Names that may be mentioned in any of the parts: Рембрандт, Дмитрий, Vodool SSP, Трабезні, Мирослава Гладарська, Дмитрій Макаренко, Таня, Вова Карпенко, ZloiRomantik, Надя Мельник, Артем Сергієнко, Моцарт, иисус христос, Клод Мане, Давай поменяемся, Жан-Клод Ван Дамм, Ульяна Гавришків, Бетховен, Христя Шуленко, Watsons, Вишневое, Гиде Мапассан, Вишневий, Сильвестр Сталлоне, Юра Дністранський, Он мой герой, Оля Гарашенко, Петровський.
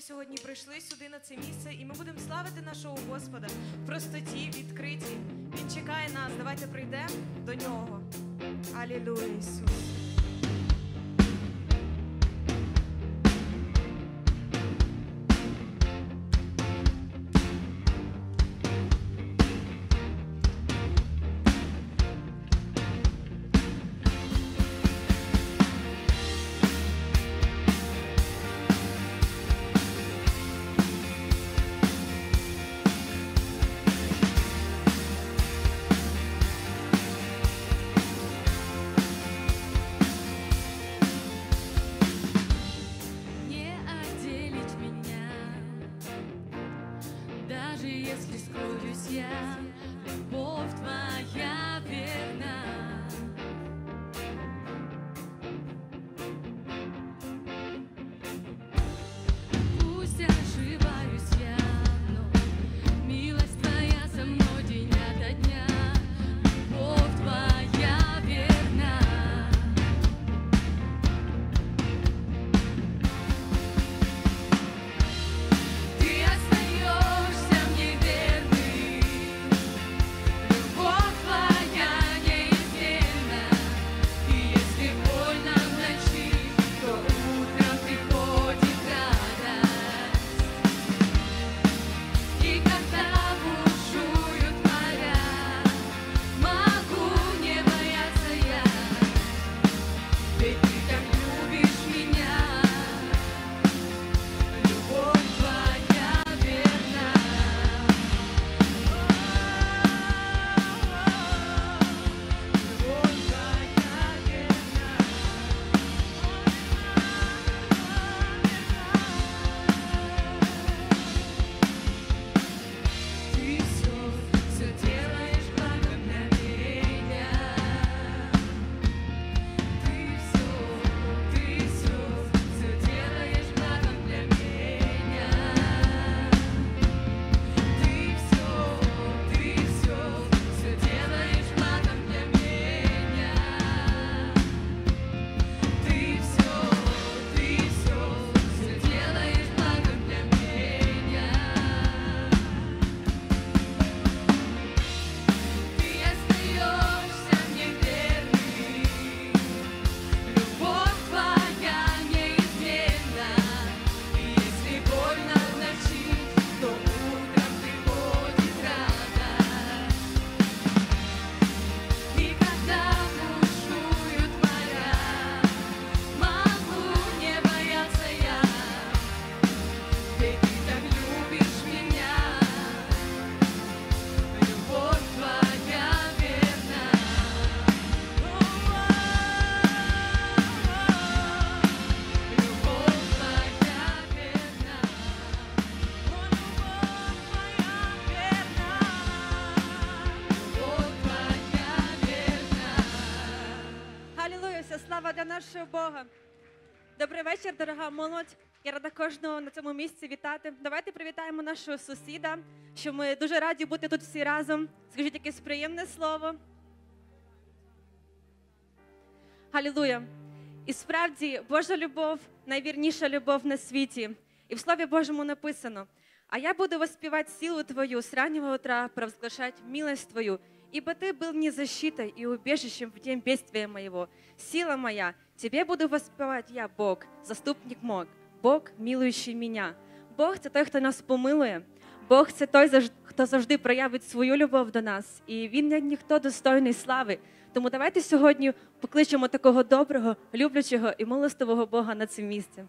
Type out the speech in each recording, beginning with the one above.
ви сьогодні прийшли сюди, на це місце, і ми будемо славити нашого Господа в простоті, відкриті. Він чекає нас, давайте прийдемо до Нього. Алілуя, Ісус! Бога. Добрий вечір, дорога молодь. Я рада кожного на цьому місці вітати. Давайте привітаємо нашого сусіда, що ми дуже раді бути тут всі разом. Скажіть якесь приємне слово. Алілуя. І справді, Божа любов – найвірніша любов на світі. І в Слові Божому написано: «А я буду воспівать силу Твою, с раннего утра провозглашать милость Твою, ибо Ты был мне защитой и убежищем в день бедствия моего. Сила моя, Тебе буду воспівати я, Бог, заступник мой, Бог, милуючий мене». Бог – це той, хто нас помилує. Бог – це той, хто завжди проявить свою любов до нас. І Він ніхто достойний слави. Тому давайте сьогодні покличемо такого доброго, люблячого і милостивого Бога на це місце.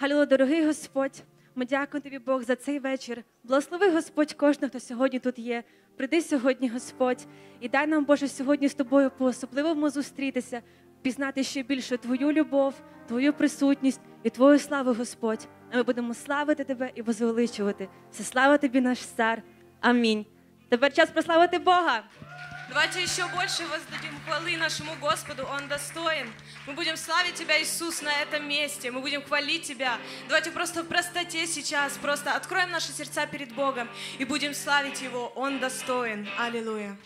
Алілуя, дорогий Господь, ми дякуємо Тобі, Бог, за цей вечір. Благослови, Господь, кожного, хто сьогодні тут є. Прийди сьогодні, Господь, і дай нам, Боже, сьогодні з Тобою по-особливому зустрітися, пізнати ще більше Твою любов, Твою присутність і Твою славу, Господь. А ми будемо славити Тебе і возвеличувати. Все слава Тобі, наш Цар. Амінь. Тепер час прославити Бога. Давайте еще больше воздадим хвалы нашему Господу, Он достоин. Мы будем славить Тебя, Иисус, на этом месте, мы будем хвалить Тебя. Давайте просто в простоте сейчас, просто откроем наши сердца перед Богом и будем славить Его, Он достоин. Аллилуйя.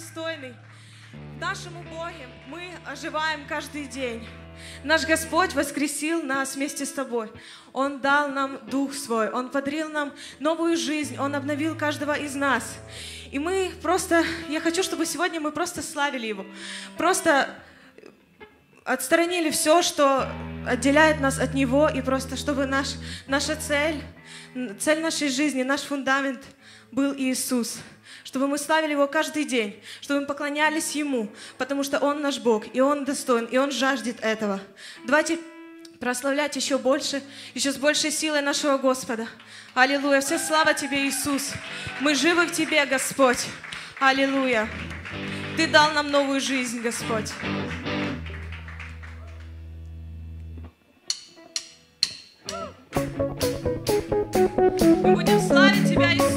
достойный. Нашему Боге мы оживаем каждый день. Наш Господь воскресил нас вместе с тобой. Он дал нам Дух Свой, Он подарил нам новую жизнь, Он обновил каждого из нас. И мы просто, я хочу, чтобы сегодня мы просто славили Его, просто отстранили все, что отделяет нас от Него, и просто чтобы наша цель нашей жизни, наш фундамент был Иисус. Чтобы мы славили Его каждый день, чтобы мы поклонялись Ему, потому что Он наш Бог, и Он достоин, и Он жаждет этого. Давайте прославлять еще больше, еще с большей силой нашего Господа. Аллилуйя! Вся слава Тебе, Иисус! Мы живы в Тебе, Господь! Аллилуйя! Ты дал нам новую жизнь, Господь! Мы будем славить Тебя, Иисус!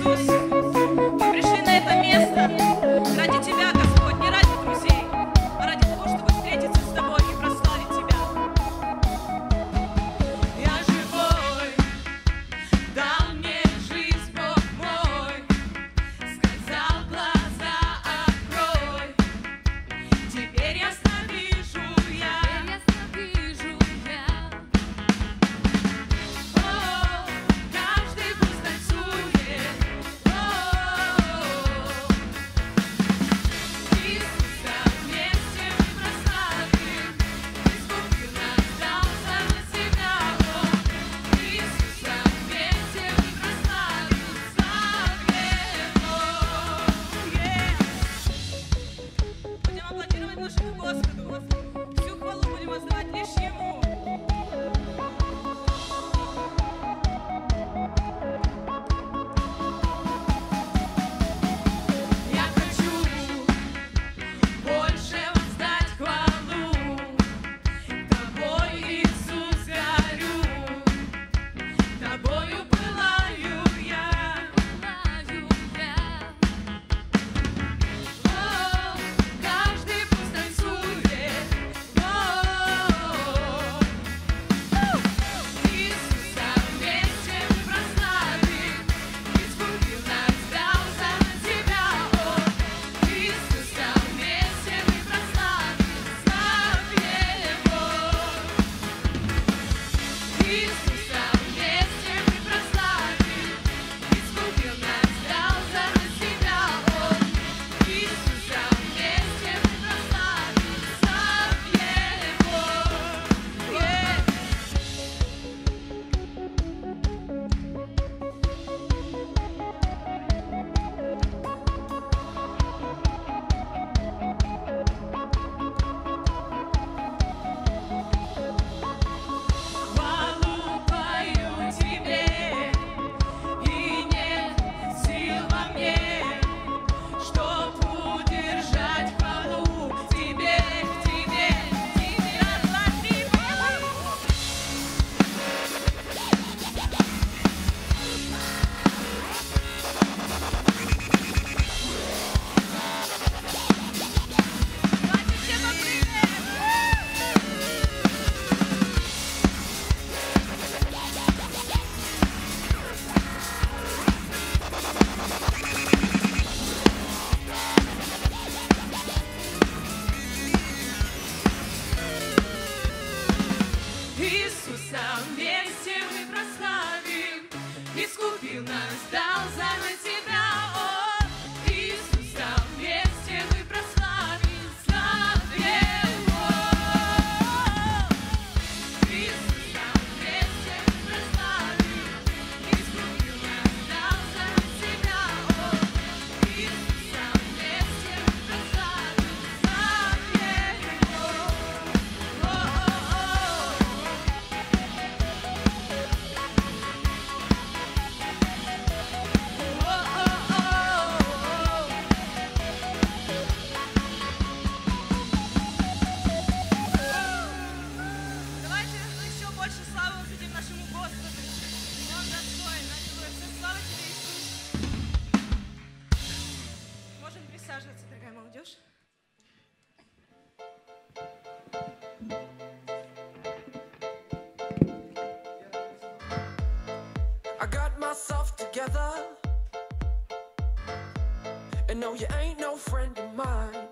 And no, you ain't no friend of mine.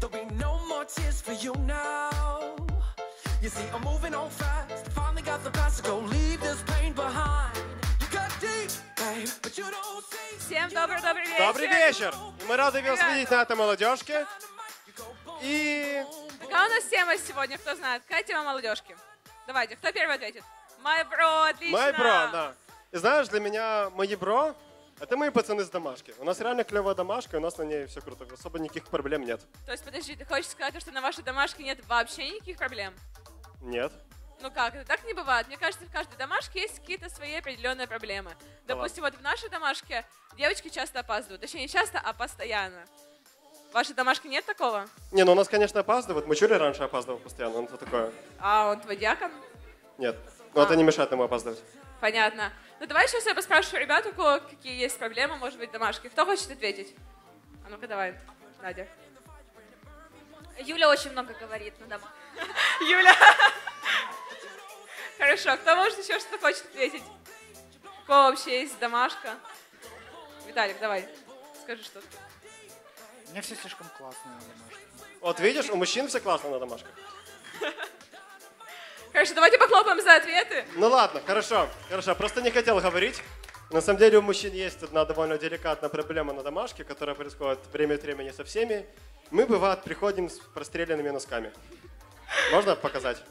There'll be no more tears for you now. You see, I'm moving on fast. Finally got the past to go, leave this pain behind. You got deep, babe, but you don't see. Всем добрый вечер. Добрый вечер. Мы рады вас видеть на этой молодежке. И... Какая у нас тема сегодня, кто знает? Какая тема молодежки? Давайте, кто первый ответит? Майбро, отлично. Майбро, да. И знаешь, для меня Майбро — это мои пацаны с домашки. У нас реально клевая домашка, и у нас на ней все круто. Особо никаких проблем нет. То есть, подожди, ты хочешь сказать, что на вашей домашке нет вообще никаких проблем? Нет. Ну как, это так не бывает. Мне кажется, в каждой домашке есть какие-то свои определенные проблемы. Да. Допустим, вот в нашей домашке девочки часто опаздывают. Точнее, не часто, а постоянно. В вашей домашке нет такого? Не, ну у нас, конечно, опаздывают. Мы чули раньше опаздывал постоянно, ну это такое. А он твой диакон? Нет, но это не мешает ему опаздывать. Понятно. Ну давай сейчас я поспрашиваю ребят, у кого какие есть проблемы, может быть, домашки. Кто хочет ответить? А ну-ка давай, Надя. Юля очень много говорит. Ну, давай. Юля. Хорошо, кто может еще что-то хочет ответить? У кого вообще есть домашка? Виталик, давай, скажи что-то. Мне все слишком классно на домашках. Вот видишь, у мужчин все классно на домашках. Хорошо, давайте похлопаем за ответы. Ну ладно, хорошо, хорошо. Просто не хотел говорить. На самом деле у мужчин есть одна довольно деликатная проблема на домашке, которая происходит время от времени со всеми. Мы, бывает, приходим с простреленными носками. Можно показать?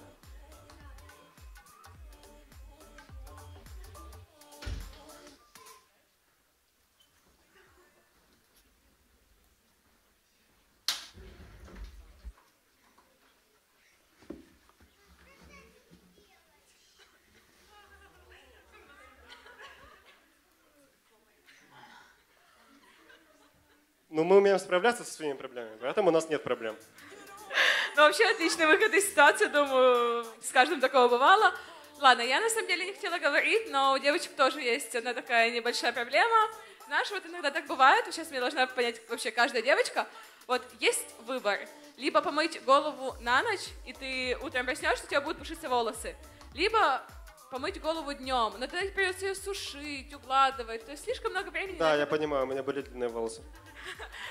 Но мы умеем справляться со своими проблемами, поэтому у нас нет проблем. Ну, вообще, отличный выход из ситуации, думаю, с каждым такого бывало. Ладно, я на самом деле не хотела говорить, но у девочек тоже есть одна такая небольшая проблема. Знаешь, вот иногда так бывает, сейчас мне должна понять вообще каждая девочка. Вот есть выбор, либо помыть голову на ночь, и ты утром проснешься, у тебя будут пушиться волосы, либо... помыть голову днем, но тогда придется ее сушить, укладывать, то есть слишком много времени. Да, я понимаю, у меня были длинные волосы.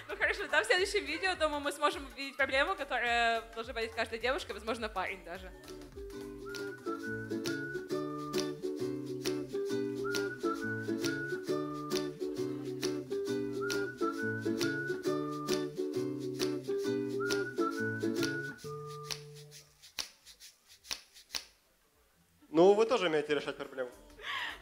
Ну хорошо, да, в следующем видео, думаю, мы сможем увидеть проблему, которая должна понять каждая девушка, возможно, парень даже. Ну, вы тоже умеете решать проблему.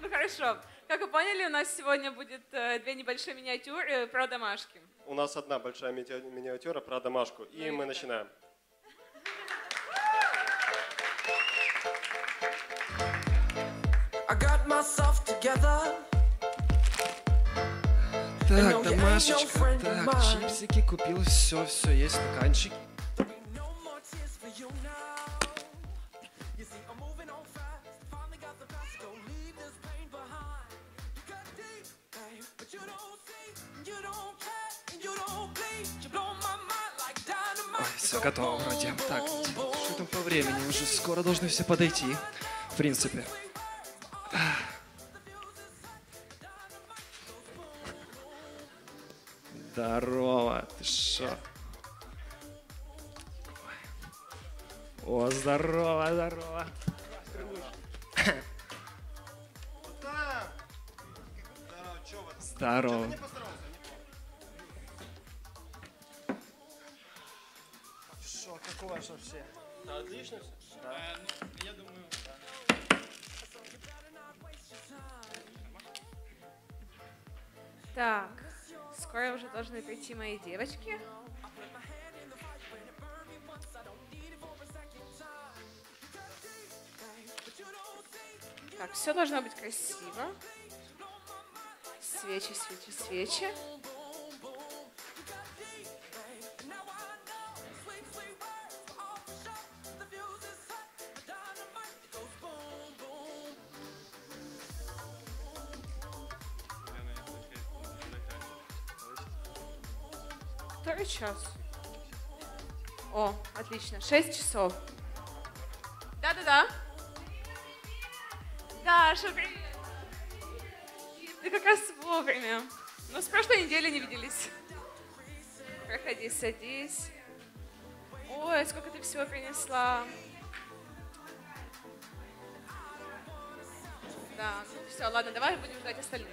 Ну, хорошо. Как вы поняли, у нас сегодня будет две небольшие миниатюры про домашки. У нас одна большая миниатюра про домашку. И мы начинаем. Так, домашечка. Так, чипсики купил. Все, все, есть стаканчики. Все готово вроде. Так, что там по времени? Уже скоро должны все подойти. В принципе. Здорово, ты шо? О, здорово, здорово. Здорово. Шо, как у вас вообще? Да, отлично все. Да. Ну, я думаю, да. Так, скоро уже должны прийти мои девочки. Так, все должно быть красиво. Свечи, свечи, свечи. Который час? О, отлично. 6 часов. Да-да-да. Даша, привет. Ты как раз вовремя. Ну, с прошлой недели не виделись. Проходи, садись. Ой, сколько ты всего принесла. Да, ну все, ладно, давай будем ждать остальных.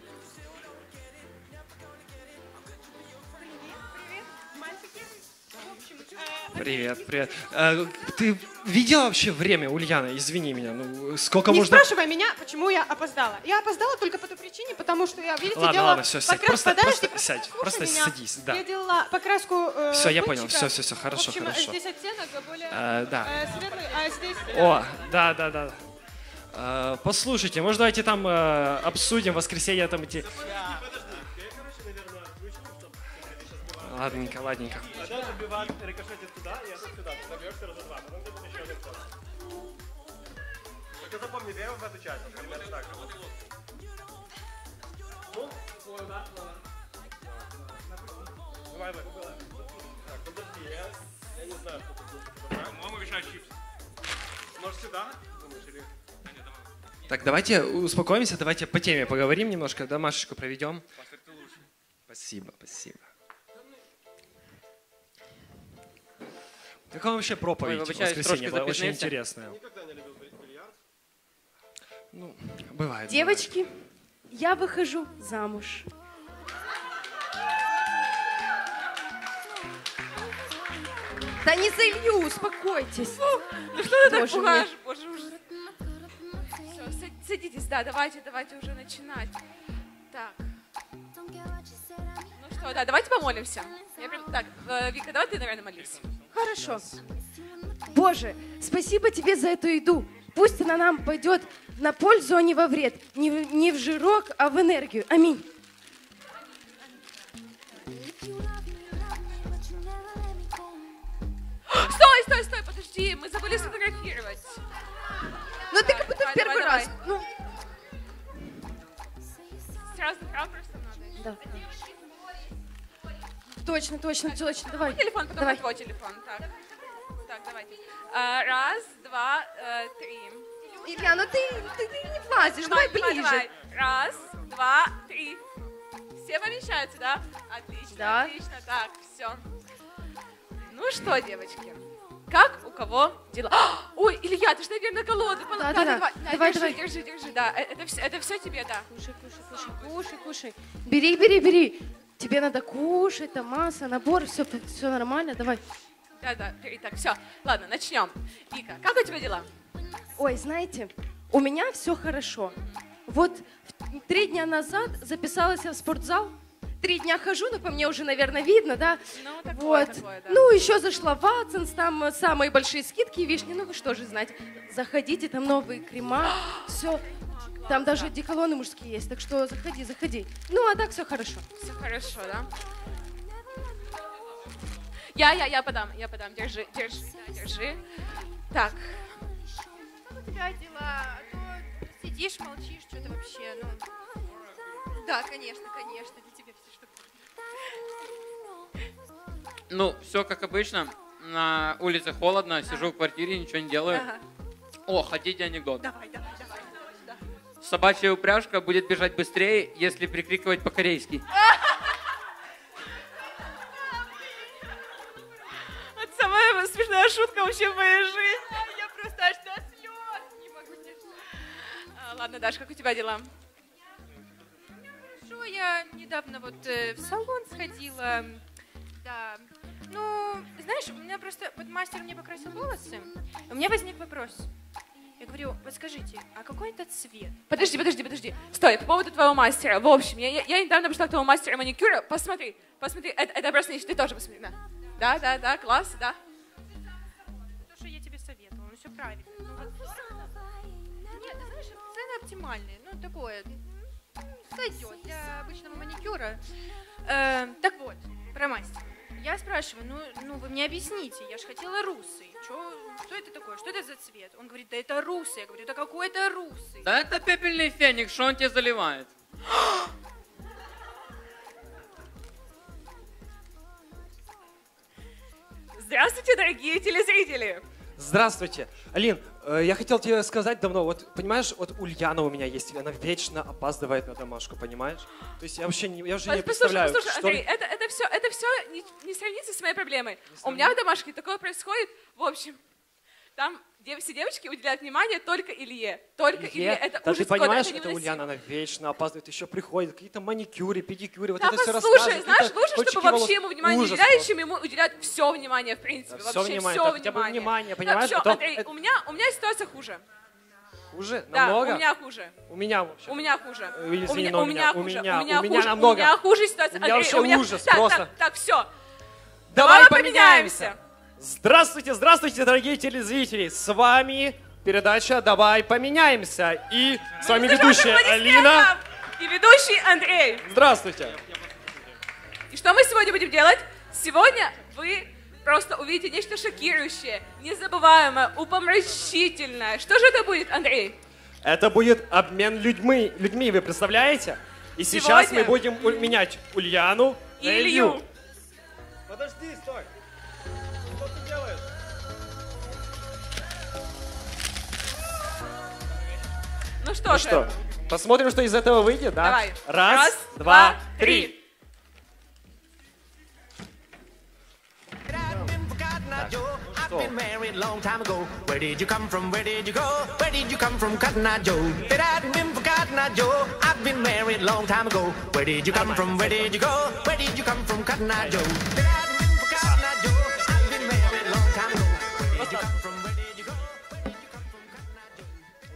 Привет, привет. Ты видела вообще время, Ульяна? Извини меня. Ну, сколько можно... Не спрашивай меня, почему я опоздала. Я опоздала только по той причине, потому что я, видите, ладно, делала... Ладно, все, сядь. Просто садись, да. Я делала покраску... Все, я понял. Все, хорошо, хорошо. Здесь оттенок более светлый, а здесь... О, да. Послушайте, может, давайте там обсудим в воскресенье там эти... Ладненько. Когда забиван рикошетит туда, я сюда. Ты забьешься раза два, потом будет еще один топ. Только запомни, верю в эту часть. Примерно так. Ну, давай, так, подожди, я не знаю, что тут. По-моему, вешаю чипсы. Может, сюда? Так, давайте успокоимся, давайте по теме поговорим немножко, да, Машечку проведем. Спасибо. Какая вообще проповедь в воскресенье была? Очень интересная. Никогда не любил бильярд. Ну, бывает. Девочки, я выхожу замуж. Да не за Илью, успокойтесь. Ну что ты так пугаешь? Боже, уже. Все, садитесь, да, давайте уже начинать. Так. Ну что, да, давайте помолимся. Так, Вика, давай ты, наверное, молись. Хорошо. Боже, спасибо тебе за эту еду. Пусть она нам пойдет на пользу, а не во вред. Не в жирок, а в энергию. Аминь. Стой, подожди, мы забыли сфотографировать. Ну ты как будто в первый раз. Ну. Сразу прав просто надо. Да. Точно, давай. Телефон, потом давай. Твой телефон. Так, давайте. Раз, два, три. Илья, ну ты не влазишь, давай ближе. Давай. Раз, два, три. Все помещаются, да? Отлично, да. Так, все. Ну что, девочки, как у кого дела? Ой, Илья, ты же, наверное, колоду. Да. Давай. Держи, да. Это все тебе, да. Кушай. Бери. Тебе надо кушать, там масса, набор, все нормально, давай. Да, итак, все, ладно, начнем. Вика, как у тебя дела? Ой, знаете, у меня все хорошо. Вот 3 дня назад записалась я в спортзал. 3 дня хожу, но по мне уже, наверное, видно, да? Ну, такое, да. Ну, еще зашла в Watsons, там самые большие скидки и вишни, ну, вы что же знаете. Заходите, там новые крема, все. Там даже одеколоны мужские есть, так что заходи. Ну, а так все хорошо. Все хорошо, да? Я подам. Держи. Так. Как у тебя дела? Ну, сидишь, молчишь, что-то вообще, ну... Да, конечно, для тебя все что-то. Ну, все как обычно. На улице холодно, сижу в квартире, ничего не делаю. Ага. О, хотите анекдот? Давай. Собачья упряжка будет бежать быстрее, если прикрикивать по-корейски. Это самая смешная шутка вообще в моей жизни. Я просто аж до слез не могу держать. Ладно, Даш, как у тебя дела? Хорошо, я недавно вот в салон сходила. Да. Ну, знаешь, у меня просто вот мастер мне покрасил волосы. У меня возник вопрос. Я говорю, вот скажите, а какой это цвет? Подожди. Стой, по поводу твоего мастера. В общем, я недавно пошла к твоему мастеру маникюра. Посмотри, это просто ты тоже посмотри. Да, класс, да. То, что я тебе советовала, ну все правильно. Ну, вот. Нет, ты знаешь, цены оптимальные, ну такое, сойдет для обычного маникюра. Так вот, про мастера. Я спрашиваю, ну вы мне объясните, я же хотела русый. Что это такое? Что это за цвет? Он говорит, да это русый. Я говорю, да какой это русый? Да это пепельный феникс, что он тебя заливает? Здравствуйте, дорогие телезрители! Здравствуйте. Алин, я хотел тебе сказать давно, вот понимаешь, вот Ульяна у меня есть, она вечно опаздывает на домашку, понимаешь? То есть я вообще не, я уже не представляю, послушай, что... Андрей, это все не сравнится с моей проблемой. У меня в домашке такое происходит, в общем, там... Все девочки уделяют внимание только Илье. Только Илье. Это да ужас, ты понимаешь, это Ульяна, она вечно опаздывает, еще приходит, какие-то маникюры, педикюры, вот да, это все рассказывает. Слушай, знаешь, лучше, чтобы вообще ему внимание ужас, уделяли, чем ему уделяют все внимание, в принципе. Да, вообще все внимание, все хотя бы внимание, понимаешь? Да, все, потом... Андрей, у меня ситуация хуже. Хуже? Намного? Да, у меня хуже. У меня вообще. У меня хуже. Извини, но у меня намного. У меня хуже ситуация. У меня вообще ужас просто. Так, все. Давай поменяемся. Здравствуйте, здравствуйте, дорогие телезрители! С вами передача «Давай поменяемся» и с вами ведущая Алина и ведущий Андрей. Здравствуйте! И что мы сегодня будем делать? Сегодня вы просто увидите нечто шокирующее, незабываемое, упомрачительное. Что же это будет, Андрей? Это будет обмен людьми, вы представляете? И сейчас сегодня... мы будем менять Ульяну и Илью. Подожди, стой! Ну что же. Что, посмотрим, что из этого выйдет, да? Давай. Раз, два, три.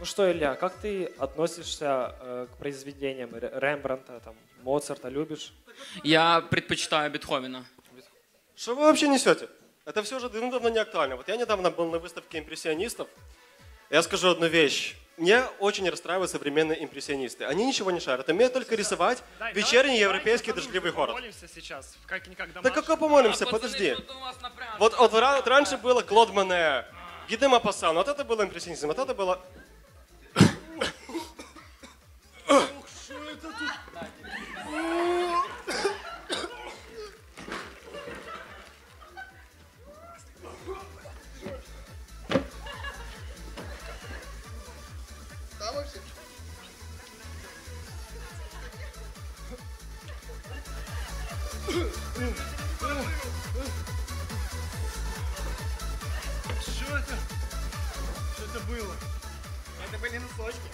Ну что, Илья, как ты относишься к произведениям Рембрандта, там, Моцарта, любишь? Я предпочитаю Бетховена. Что вы вообще несете? Это все же давно не актуально. Вот я недавно был на выставке импрессионистов. Я скажу одну вещь. Меня очень расстраивают современные импрессионисты. Они ничего не шарят. Умеют только рисовать вечерний европейский дождливый город. Помолимся сейчас. Да как помолимся? Подожди. Вот раньше было Клод Мане, Гиде Мапассан. Вот это было импрессионизм, вот это было... Что это? Что это было? Это были носочки.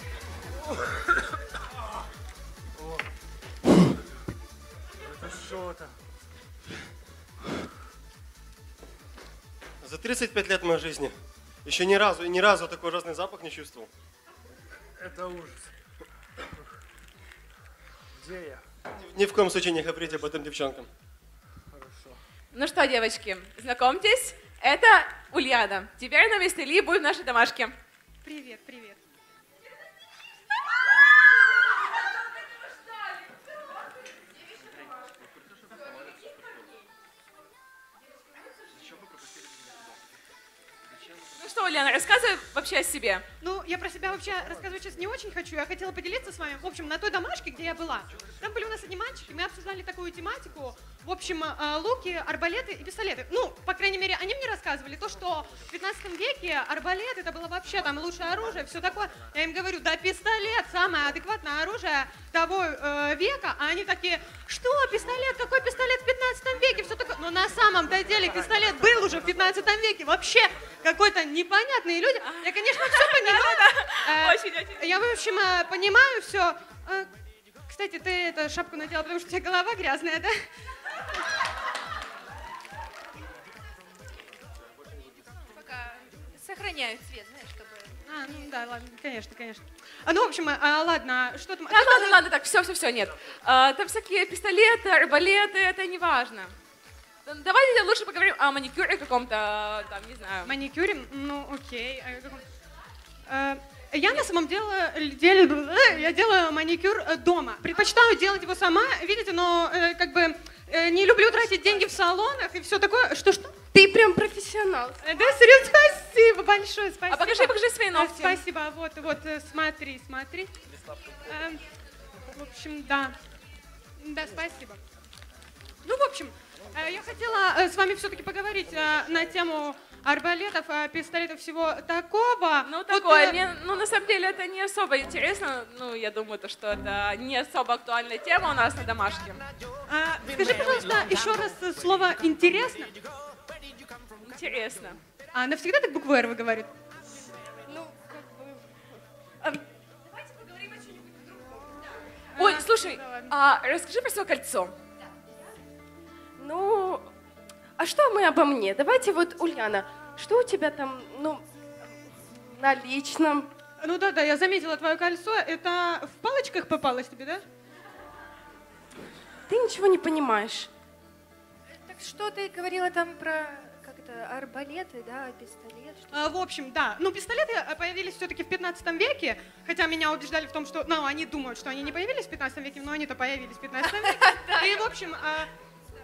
Это что-то. За 35 лет моей жизни еще ни разу такой ужасный запах не чувствовал. Это ужас. Где я? Ни в коем случае не говорите об этом девчонкам. Хорошо. Ну что, девочки, знакомьтесь, это Ульяна. Теперь на месте Ильи будет в нашей домашке. Привет, привет. Что, Ульяна, рассказывай вообще о себе. Ну, я про себя вообще рассказывать сейчас не очень хочу. Я хотела поделиться с вами. В общем, на той домашке, где я была, там были у нас одни мальчики, мы обсуждали такую тематику. В общем, луки, арбалеты и пистолеты. Ну, по крайней мере, они мне рассказывали то, что в 15 веке арбалет, это было вообще там лучшее оружие, все такое. Я им говорю, да пистолет, самое адекватное оружие того века. А они такие, что пистолет, какой пистолет в 15 веке, все такое. Но на самом-то деле пистолет был уже в 15 веке, вообще какой-то не непонятные люди. Я, конечно, все понимаю. Я, в общем, понимаю все. Кстати, ты эту шапку надела, потому что у тебя голова грязная, да? Пока сохраняю цвет, знаешь, чтобы... А, ну да, ладно, конечно, конечно. Ну, в общем, ладно, что там... Да, ладно, так, все, нет. Там всякие пистолеты, арбалеты, это не важно. Давайте лучше поговорим о маникюре каком-то, там, не знаю. Маникюре? Ну, окей. Я на самом деле я делаю маникюр дома. Предпочитаю делать его сама, видите, но как бы не люблю тратить деньги в салонах и все такое. Что-что? Ты прям профессионал. Да, серьезно, спасибо большое, спасибо. А покажи свои ногти. Спасибо, вот, смотри. В общем, да. Да, спасибо. Ну, в общем... Я хотела с вами все-таки поговорить на тему арбалетов, пистолетов, всего такого. Ну, такое. Вот, мне, ну, на самом деле, это не особо интересно. Ну, я думаю, то, что это не особо актуальная тема у нас на домашке. Скажи, пожалуйста, еще раз слово «интересно». Интересно. А навсегда так букву «Р» вы говорите? Ну, как бы... Давайте поговорим о чем-нибудь другом. Да. Ой, слушай, расскажи про свое кольцо. Да. Ну... А что мы обо мне? Давайте вот, Ульяна, что у тебя там, ну, на личном? Ну да, я заметила твое кольцо. Это в палочках попалось тебе, да? Ты ничего не понимаешь. Так что ты говорила там про, как это, арбалеты, да, пистолет? В общем, да. Ну, пистолеты появились все-таки в 15 веке, хотя меня убеждали в том, что, ну, они думают, что они не появились в 15 веке, но они-то появились в 15 веке. И, в общем...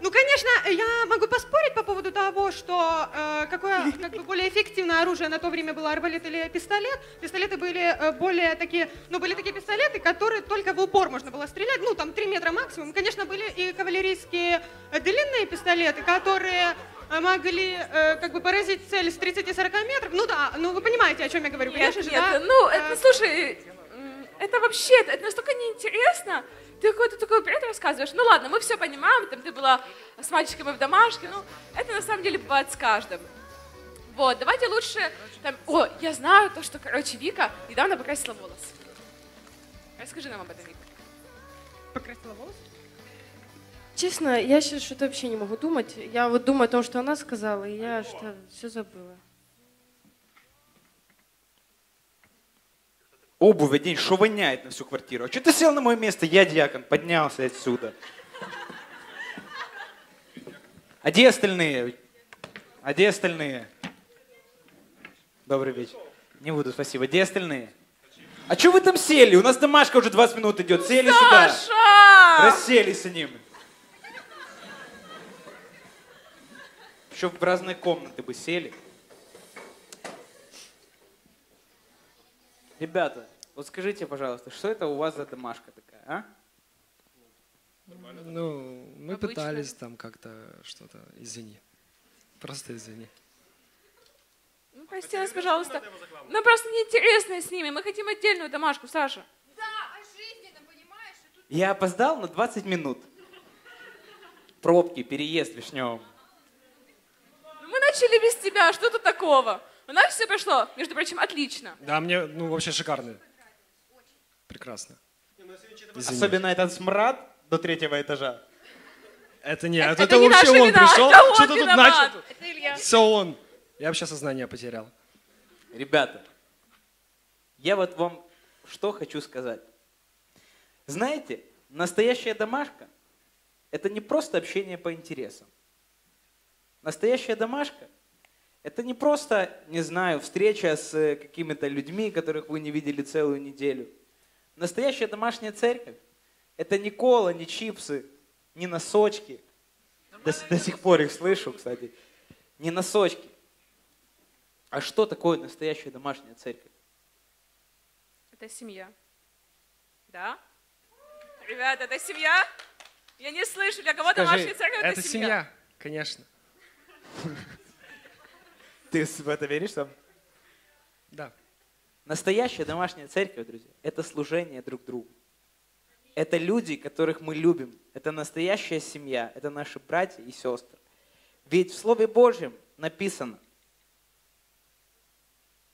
Ну, конечно, я могу поспорить по поводу того, что какое как бы более эффективное оружие на то время было арбалет или пистолет. Пистолеты были более такие, ну, были такие пистолеты, которые только в упор можно было стрелять, ну, там 3 метра максимум. Конечно, были и кавалерийские длинные пистолеты, которые могли как бы поразить цель с 30-40 метров. Ну да, ну вы понимаете, о чем я говорю, конечно же, да? Ну, это, слушай, это вообще, это настолько неинтересно. Ты какой-то такой бред рассказываешь. Ну ладно, мы все понимаем, там ты была с мальчиками в домашке. Ну, это на самом деле бывает с каждым. Вот, давайте лучше... Там, о, я знаю то, что, короче, Вика недавно покрасила волосы. Расскажи нам об этом, Вика. Покрасила волосы? Честно, я сейчас что-то вообще не могу думать. Я вот думаю о том, что она сказала, и я что все забыла. Обувь одень, что воняет на всю квартиру. А что ты сел на мое место? Я дьякон, поднялся отсюда. А где остальные? А где остальные? Добрый вечер. Не буду, спасибо. Где остальные? А что вы там сели? У нас домашка уже 20 минут идет. Сели сюда. Расселись с ним. Еще в разные комнаты бы сели. Ребята, вот скажите, пожалуйста, что это у вас за домашка такая, а? Ну, мы обычно пытались там как-то что-то, извини, просто извини. Ну, прости нас, пожалуйста, нам просто неинтересно с ними, мы хотим отдельную домашку, Саша. Да, о жизни, ты понимаешь? Тут... Я опоздал на 20 минут. Пробки, переезд в Вишневом. Мы начали без тебя, что тут такого? У нас все пошло, между прочим, отлично. Да, мне, ну, вообще шикарно. Прекрасно. Извини. Особенно этот смрад до 3-го этажа. Это не, это не вообще он пришел. Что-то тут начал. Это Илья. Все он. Я вообще сознание потерял. Ребята, я вот вам что хочу сказать. Знаете, настоящая домашка – это не просто общение по интересам. Настоящая домашка – это не просто, не знаю, встреча с какими-то людьми, которых вы не видели целую неделю. Настоящая домашняя церковь – это не кола, не чипсы, не носочки. До сих пор их слышу, кстати. Не носочки. А что такое настоящая домашняя церковь? Это семья. Да? Ребята, это семья? Я не слышу, для кого домашняя церковь – это семья. Это семья, конечно. Ты в это веришь сам? Да. Настоящая домашняя церковь, друзья, это служение друг другу. Это люди, которых мы любим. Это настоящая семья. Это наши братья и сестры. Ведь в Слове Божьем написано...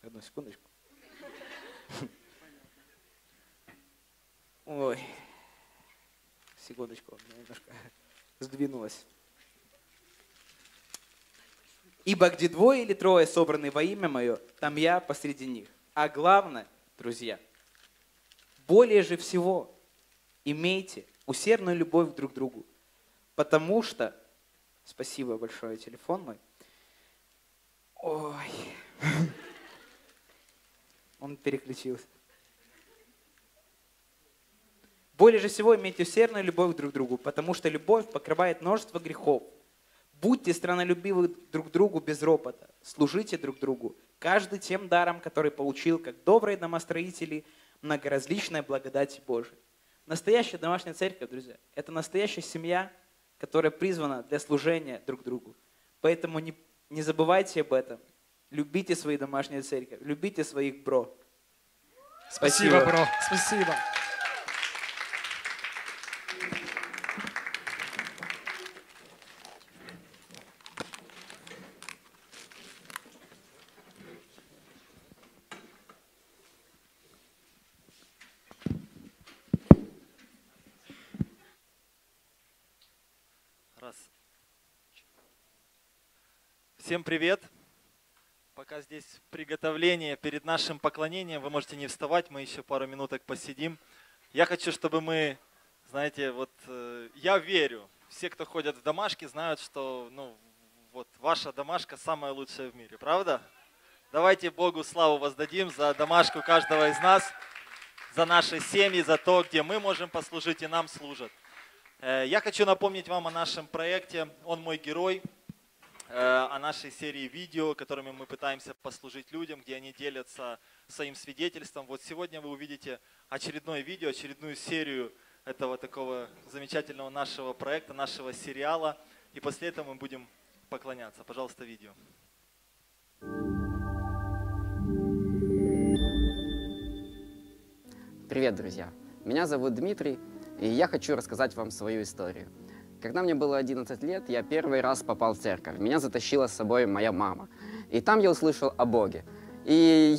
Одну секундочку. Ой. Секундочку, немножко сдвинулась. Ибо где 2 или 3 собраны во имя мое, там я посреди них. А главное, друзья, более же всего имейте усердную любовь друг к другу. Потому что, спасибо большое, телефон мой. Ой, он переключился. Более же всего имейте усердную любовь друг к другу, потому что любовь покрывает множество грехов. Будьте странолюбивы друг другу без ропота, служите друг другу, каждый тем даром, который получил, как добрые домостроители, многоразличная благодать Божия. Настоящая домашняя церковь, друзья, это настоящая семья, которая призвана для служения друг другу. Поэтому не забывайте об этом, Любите свои домашние церкви, любите своих бро. Спасибо, бро. Спасибо. Всем привет! Пока здесь приготовление перед нашим поклонением, вы можете не вставать, мы еще пару минуток посидим. Я хочу, чтобы мы, знаете, вот я верю, все, кто ходят в домашки, знают, что ваша домашка самая лучшая в мире, правда? Давайте Богу славу воздадим за домашку каждого из нас, за наши семьи, за то, где мы можем послужить и нам служат. Я хочу напомнить вам о нашем проекте «Он мой герой», о нашей серии видео, которыми мы пытаемся послужить людям, где они делятся своим свидетельством. Вот сегодня вы увидите очередное видео, очередную серию этого такого замечательного нашего проекта, нашего сериала. И после этого мы будем поклоняться. Пожалуйста, видео. Привет, друзья! Меня зовут Дмитрий, и я хочу рассказать вам свою историю. Когда мне было 11 лет, я первый раз попал в церковь. Меня затащила с собой моя мама. И там я услышал о Боге. И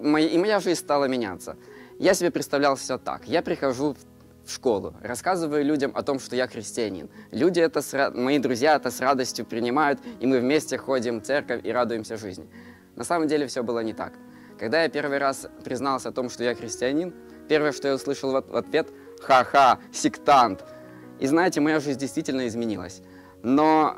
моя жизнь стала меняться. Я себе представлял все так. Я прихожу в школу, рассказываю людям о том, что я христианин. Люди это, мои друзья это с радостью принимают, и мы вместе ходим в церковь и радуемся жизни. На самом деле все было не так. Когда я первый раз признался о том, что я христианин, первое, что я услышал в ответ – «Ха-ха, сектант!». И знаете, моя жизнь действительно изменилась. Но,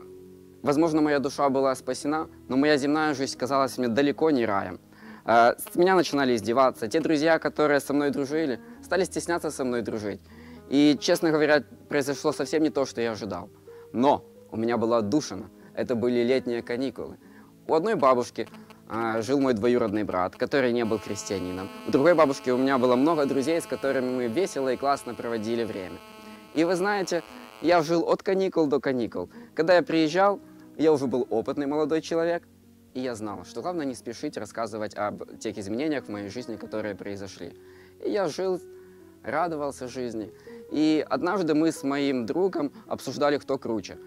возможно, моя душа была спасена, но моя земная жизнь казалась мне далеко не раем. С меня начинали издеваться. Те друзья, которые со мной дружили, стали стесняться со мной дружить. И, честно говоря, произошло совсем не то, что я ожидал. Но у меня была отдушина. Это были летние каникулы. У одной бабушки жил мой двоюродный брат, который не был христианином. У другой бабушки у меня было много друзей, с которыми мы весело и классно проводили время. И вы знаете, я жил от каникул до каникул. Когда я приезжал, я уже был опытный молодой человек, и я знал, что главное не спешить рассказывать об тех изменениях в моей жизни, которые произошли. И я жил, радовался жизни. И однажды мы с моим другом обсуждали, кто круче.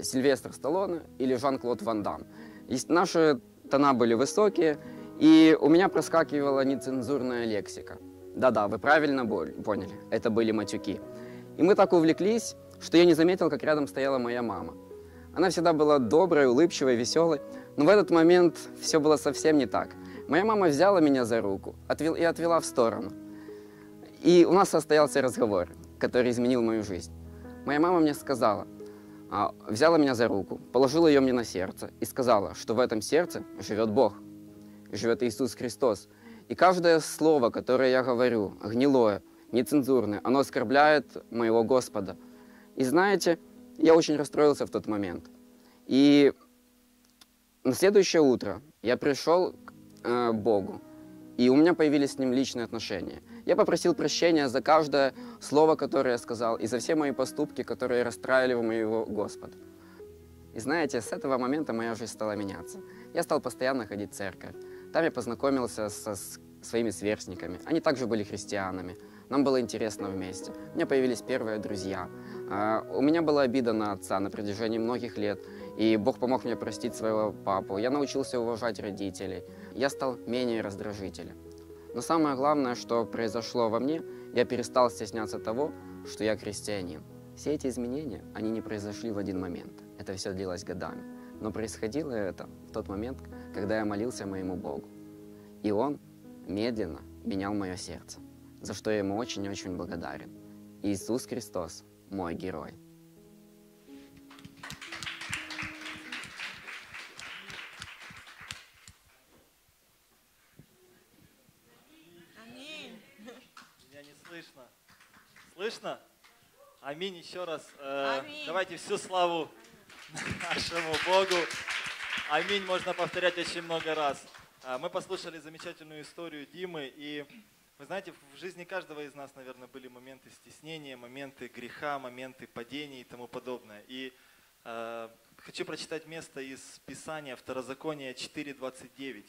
Сильвестр Сталлоне или Жан-Клод Ван Дамм. И наши тона были высокие, и у меня проскакивала нецензурная лексика. Да-да, вы правильно поняли, это были матюки. И мы так увлеклись, что я не заметил, как рядом стояла моя мама. Она всегда была доброй, улыбчивой, веселой, но в этот момент все было совсем не так. Моя мама взяла меня за руку и отвела в сторону. И у нас состоялся разговор, который изменил мою жизнь. Моя мама мне сказала, взяла меня за руку, положила ее мне на сердце и сказала, что в этом сердце живет Бог, живет Иисус Христос. И каждое слово, которое я говорю, гнилое, нецензурное, оно оскорбляет моего Господа. И знаете, я очень расстроился в тот момент. И на следующее утро я пришел к Богу, и у меня появились с Ним личные отношения. Я попросил прощения за каждое слово, которое я сказал, и за все мои поступки, которые расстраивали моего Господа. И знаете, с этого момента моя жизнь стала меняться. Я стал постоянно ходить в церковь. Там я познакомился со своими сверстниками. Они также были христианами. Нам было интересно вместе. У меня появились первые друзья. У меня была обида на отца на протяжении многих лет. И Бог помог мне простить своего папу. Я научился уважать родителей. Я стал менее раздражителем. Но самое главное, что произошло во мне, я перестал стесняться того, что я христианин. Все эти изменения, они не произошли в один момент. Это все длилось годами. Но происходило это в тот момент, когда я молился моему Богу. И Он медленно менял мое сердце, за что я Ему очень-очень благодарен. Иисус Христос – мой герой. Аминь. Меня не слышно. Слышно? Аминь еще раз. Аминь. Давайте всю славу нашему Богу. Аминь, можно повторять очень много раз. Мы послушали замечательную историю Димы, и вы знаете, в жизни каждого из нас, наверное, были моменты стеснения, моменты греха, моменты падений и тому подобное. И Хочу прочитать место из Писания, Второзаконие 4:29.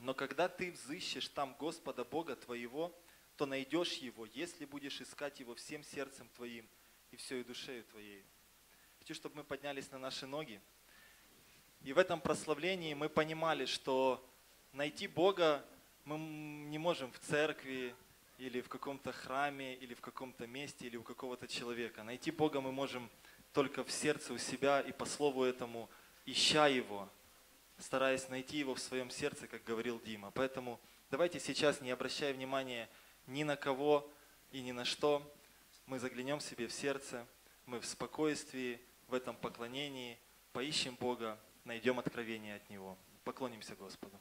«Но когда ты взыщешь там Господа Бога твоего, то найдешь Его, если будешь искать Его всем сердцем твоим и всей душею твоей». Хочу, чтобы мы поднялись на наши ноги. И в этом прославлении мы понимали, что найти Бога мы не можем в церкви, или в каком-то храме, или в каком-то месте, или у какого-то человека. Найти Бога мы можем только в сердце у себя и по слову этому, ища Его, стараясь найти Его в своем сердце, как говорил Дима. Поэтому давайте сейчас, не обращая внимания ни на кого и ни на что, мы заглянем себе в сердце, мы в спокойствии, в этом поклонении, поищем Бога, найдем откровение от Него. Поклонимся Господу.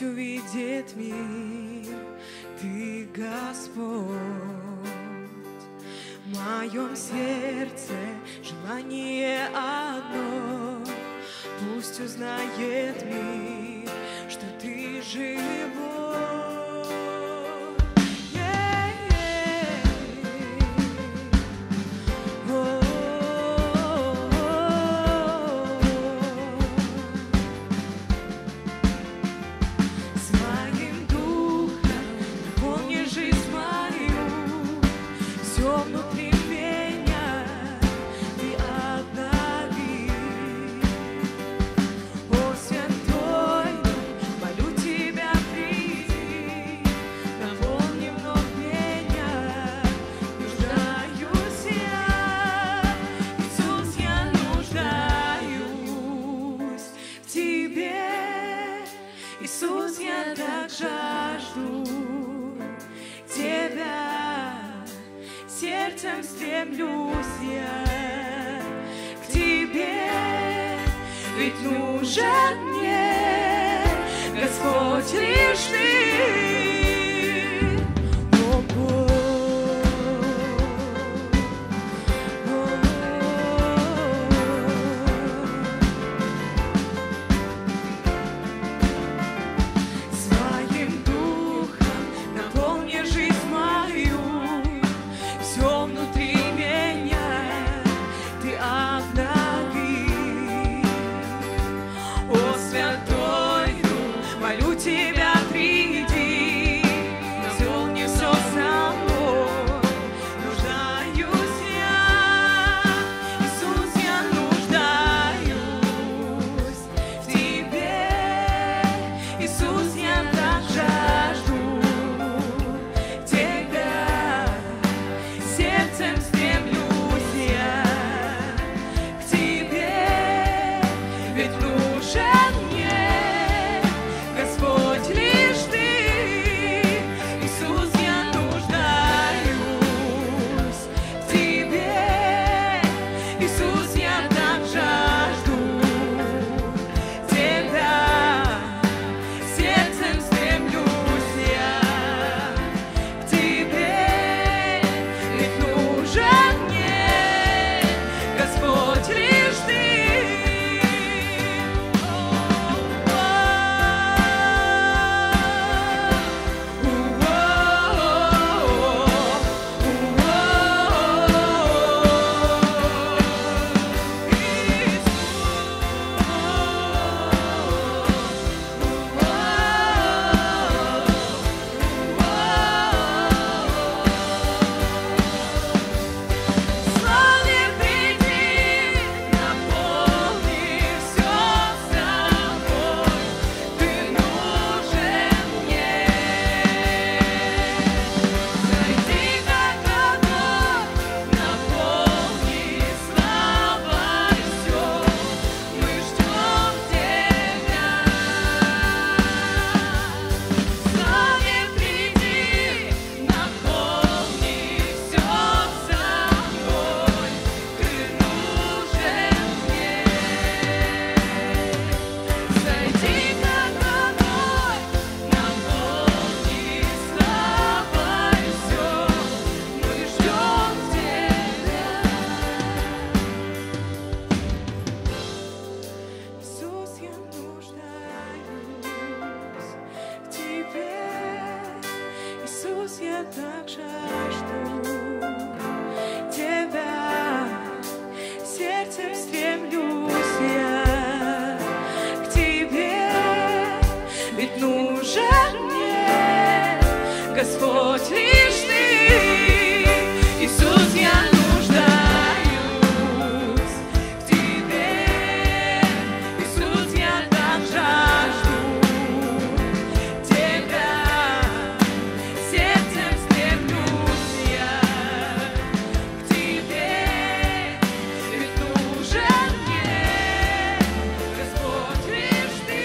Увидит мир, Ты, Господь, в моем сердце желание одно, пусть узнает мир, что Ты живой. Тебя приди. Господь, лишь Ты, Иисус, я нуждаюсь в Тебе, Иисус, я так жажду Тебя, сердцем стремлюсь я к Тебе, ведь нужен мне Господь, лишь Ты.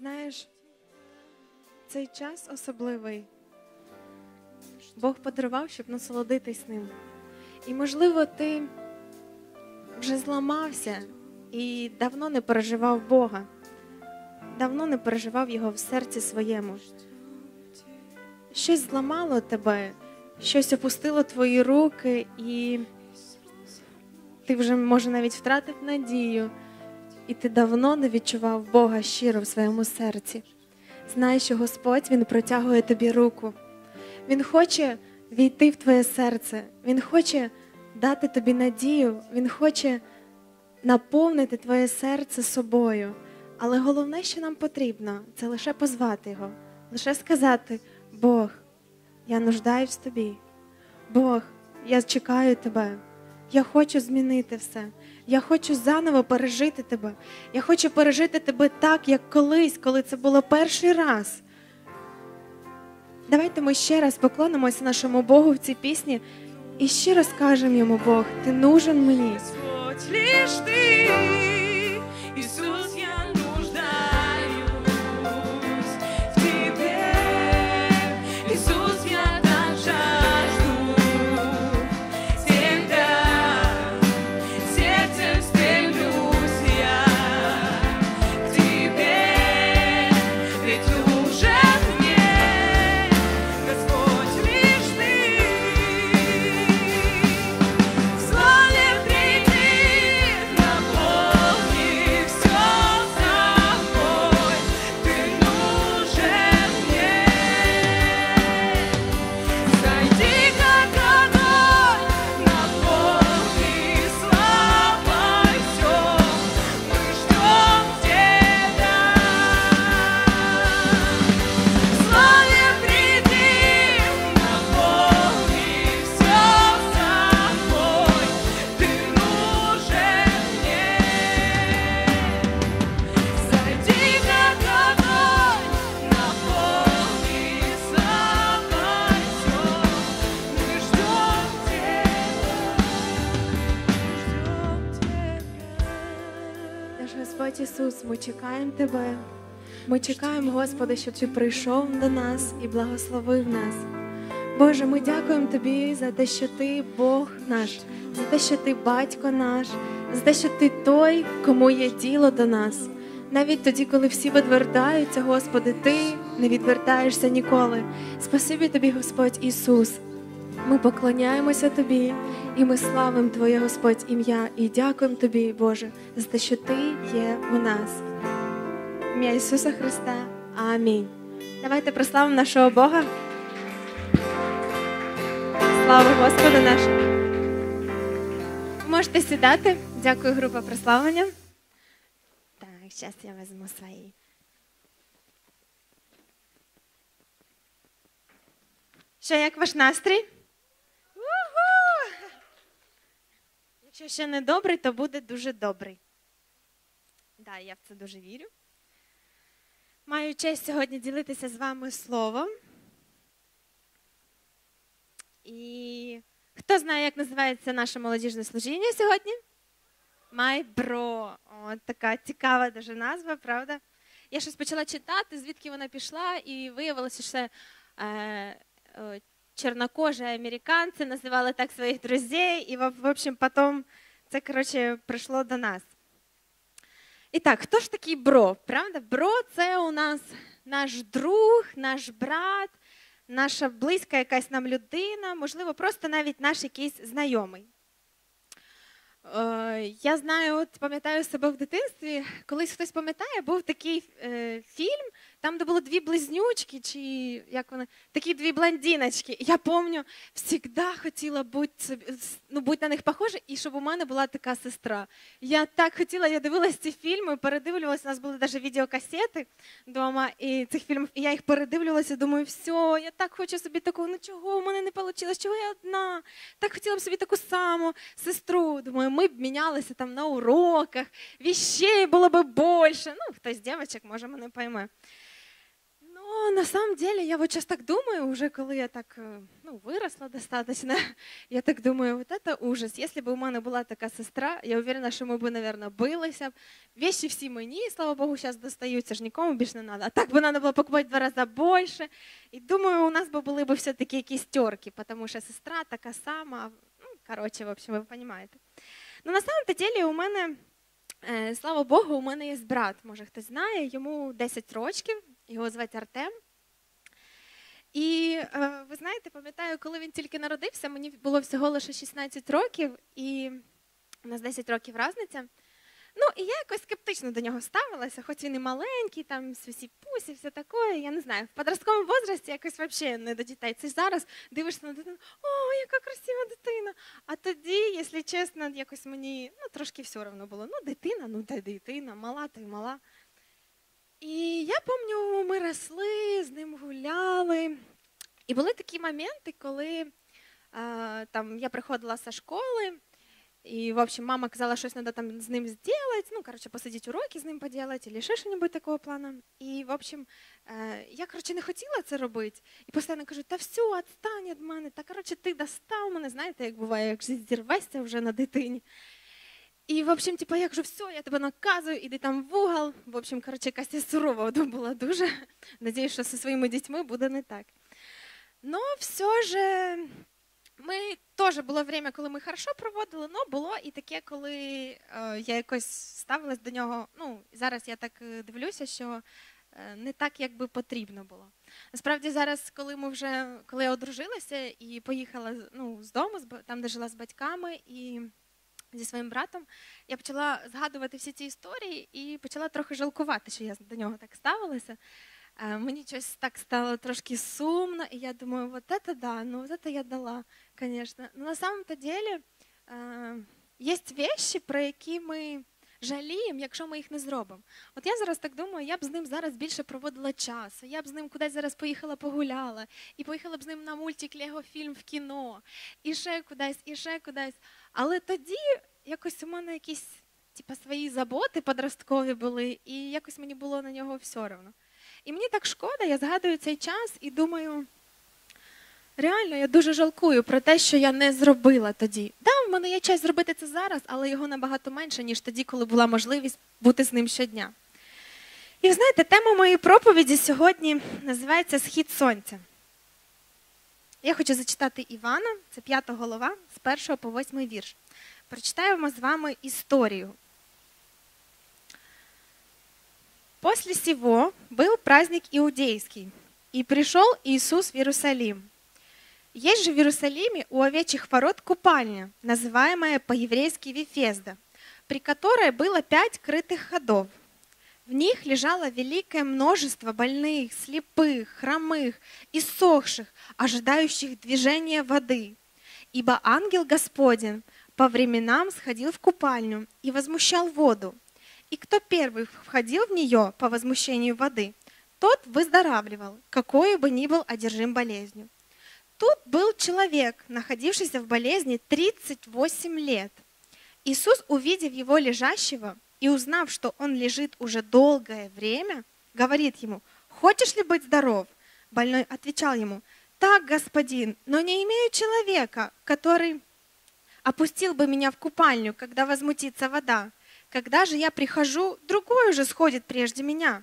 Знаєш, цей час особливий Бог подарував, щоб насолодитись ним. І, можливо, ти вже зламався і давно не переживав Бога, давно не переживав Його в серці своєму. Щось зламало тебе, щось опустило твої руки, і ти вже, може, навіть втратив надію. І ти давно не відчував Бога щиро в своєму серці. Знай, що Господь, Він протягує тобі руку. Він хоче війти в твоє серце. Він хоче дати тобі надію. Він хоче наповнити твоє серце собою. Але головне, що нам потрібно, це лише позвати Його. Лише сказати: Бог, я нуждаюсь в Тобі. Бог, я чекаю Тебе. Я хочу змінити все. Я хочу заново пережити Тебе. Я хочу пережити Тебе так, як колись, коли це було перший раз. Давайте ми ще раз поклонимося нашому Богу в цій пісні і ще раз кажемо Йому: Бог, Ти нужен мені. Господь, лиш Ти, Ісус, я нуждаюсь в Тебе, Ісус, я так жажду Тебя. Сердцем стремлюсь я к Тебе, ведь уже мне Господь лишь Ты. В славе прийти, наполни все собой, Ты нужен мне. Зайди как огонь, наполни славой все, мы ждем Тебя. В славе приди, наполни все собой, Ты нужен мне. Зайди как огонь, наполни собой все, мы ждем Тебя, Наш Господь Ісус, ми чекаємо Тебе. Ми чекаємо, Господи, щоб Ти прийшов до нас і благословив нас. Боже, ми дякуємо Тобі за те, що Ти Бог наш, за те, що Ти Батько наш, за те, що Ти той, кому є діло до нас. Навіть тоді, коли всі відвертаються, Господи, Ти не відвертаєшся ніколи. Спасибі Тобі, Господь Ісус. Ми поклоняємося Тобі, і ми славимо Твоє, Господь, ім'я, і дякуємо Тобі, Боже, за те, що Ти є у нас. В ім'я Ісуса Христа. Амінь. Давайте прославимо нашого Бога. Слава Господу нашому. Можете сідати. Дякую, група прославлення. Так, зараз я візьму свої. Що, як ваш настрій? Уху! Якщо ще не добрий, то буде дуже добрий. Да, я в це дуже вірю. Маю честь сьогодні ділитися з вами словом. І хто знає, як називається наше молодіжне служіння сьогодні? My Bro. О, така цікава дуже назва, правда? Я щось почала читати, звідки вона пішла, і виявилося, що чернокожі американці називали так своїх друзів, і, в общем, потім це, коротше, прийшло до нас. І так, хто ж такий бро, правда? Бро – це у нас наш друг, наш брат, наша близька якась нам людина, можливо, просто навіть наш якийсь знайомий. Я знаю, от пам'ятаю себе в дитинстві, колись хтось пам'ятає, був такий фільм, там, де було дві близнючки, чи як вони, такі дві блондиночки. Я пам'ятаю, завжди хотіла бути, ну, бути на них похожа, і щоб у мене була така сестра. Я так хотіла, я дивилась ці фільми, передивлювалася, у нас були навіть відеокасети вдома, і цих фільмів, і я їх передивлювалася, думаю, все, я так хочу собі таку, ну чого, у мене не вийшло, чого я одна? Так хотіла б собі таку саму сестру, думаю, ми б мінялися там на уроках, віщей було б більше, ну, хтось з дівчинок, може, мене пойме. Но на самом деле, я вот сейчас так думаю, уже когда я так, ну, выросла достаточно, я так думаю, вот это ужас. Если бы у меня была такая сестра, я уверена, что мы бы, наверное, бились. Вещи все мне, слава богу, сейчас достаются, ж никому больше не надо. А так бы надо было покупать в 2 раза больше. И думаю, у нас бы были бы все-таки какие-то терки, потому что сестра такая сама. Ну, короче, в общем, вы понимаете. Но на самом-то деле у меня, слава богу, у меня есть брат, может, кто знает, ему 10 рочків. Його звати Артем. І, ви знаєте, пам'ятаю, коли він тільки народився, мені було всього лише 16 років, і у нас 10 років різниця. Ну, і я якось скептично до нього ставилася, хоч він і маленький, там, сюсі-пусі, все таке, я не знаю. В подростковому віці якось взагалі не до дітей. Це ж зараз дивишся на дитину, о, яка красива дитина. А тоді, якщо чесно, якось мені, ну, трошки все одно було. Ну, дитина, мала, то й мала. І я пам'ятаю, ми росли, з ним гуляли. І були такі моменти, коли там, я приходила зі школи, і, в общем, мама казала, що щось треба з ним зробити, ну, коротше, посидіти уроки з ним поділати, або ще щось такого плану. І, в общем, я, коротше, не хотіла це робити. І постійно кажу, та все, відстань від мене, та, коротше, ти достав мене, знаєте, як буває, як зірвешся вже на дитині. І, в общем, типа, я кажу, все, я тебе наказую, іди там в угол. В общем, короче, якась я сурова була дуже. Надіюсь, що зі своїми дітьми буде не так. Но все ж, ми теж було время, коли ми хорошо проводили, но було і таке, коли я якось ставилась до нього, ну, зараз я так дивлюся, що не так, як би потрібно було. Насправді зараз, коли я одружилася і поїхала, ну, з дому, там, де жила з батьками, і зі своїм братом, я почала згадувати всі ці історії і почала трохи жалкувати, що я до нього так ставилася. Мені щось так стало трошки сумно, і я думаю, вот это да, ну вот это я дала, конечно. Но на самом-то деле есть вещи, про які ми жаліємо, якщо ми їх не зробимо. От я зараз так думаю, я б з ним зараз більше проводила часу, я б з ним кудись зараз поїхала погуляла, і поїхала б з ним на мультик, його фільм в кіно, і ще кудись, і ще кудись. Але тоді якось у мене якісь типу, свої заботи подросткові були, і якось мені було на нього все одно. І мені так шкода, я згадую цей час і думаю, реально я дуже жалкую про те, що я не зробила тоді. Да, в мене є час зробити це зараз, але його набагато менше, ніж тоді, коли була можливість бути з ним щодня. І знаєте, тема моєї проповіді сьогодні називається «Схід сонця». Я хочу зачитати Івана, це 5 глава, з 1 по 8 вірш. Прочитаємо з вами історію. «После сего был праздник иудейский, и пришел Иисус в Иерусалим. Есть же в Иерусалиме у овечьих ворот купальня, называемая по-еврейски Вифезда, при которой было 5 крытых ходов. В них лежало великое множество больных, слепых, хромых, иссохших, ожидающих движения воды. Ибо ангел Господень по временам сходил в купальню и возмущал воду. И кто первый входил в нее по возмущению воды, тот выздоравливал, какой бы ни был одержим болезнью. Тут был человек, находившийся в болезни 38 лет. Иисус, увидев его лежащего и узнав, что он лежит уже долгое время, говорит ему, «Хочешь ли быть здоров?» Больной отвечал ему, «Так, господин, но не имею человека, который Опустил бы меня в купальню, когда возмутится вода. Когда же я прихожу, другой уже сходит прежде меня.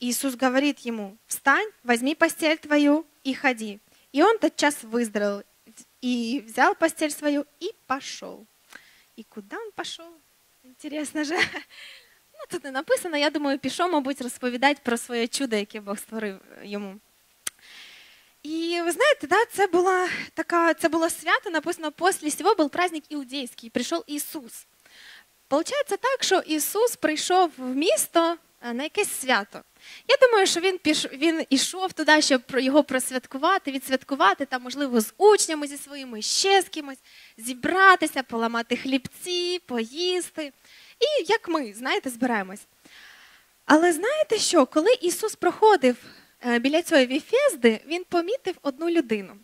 Иисус говорит ему: встань, возьми постель твою и ходи. И он тотчас выздоровел, и взял постель свою и пошел. И куда он пошел? Интересно же. Ну, тут не написано, я думаю, пішов, мабуть, розповідати про своє чудо, яке Бог створив йому. І ви знаєте, да, це було свято, написано, після цього був праздник іудейський, прийшов Ісус. Получається так, що Ісус прийшов в місто на якесь свято. Я думаю, що він ішов туди, щоб його просвяткувати, відсвяткувати, там, можливо, з учнями, зі своїми, ще з кимось, зібратися, поламати хлібці, поїсти. І як ми, знаєте, збираємось. Але знаєте що, коли Ісус проходив біля цієї Віфезди, він помітив одну людину.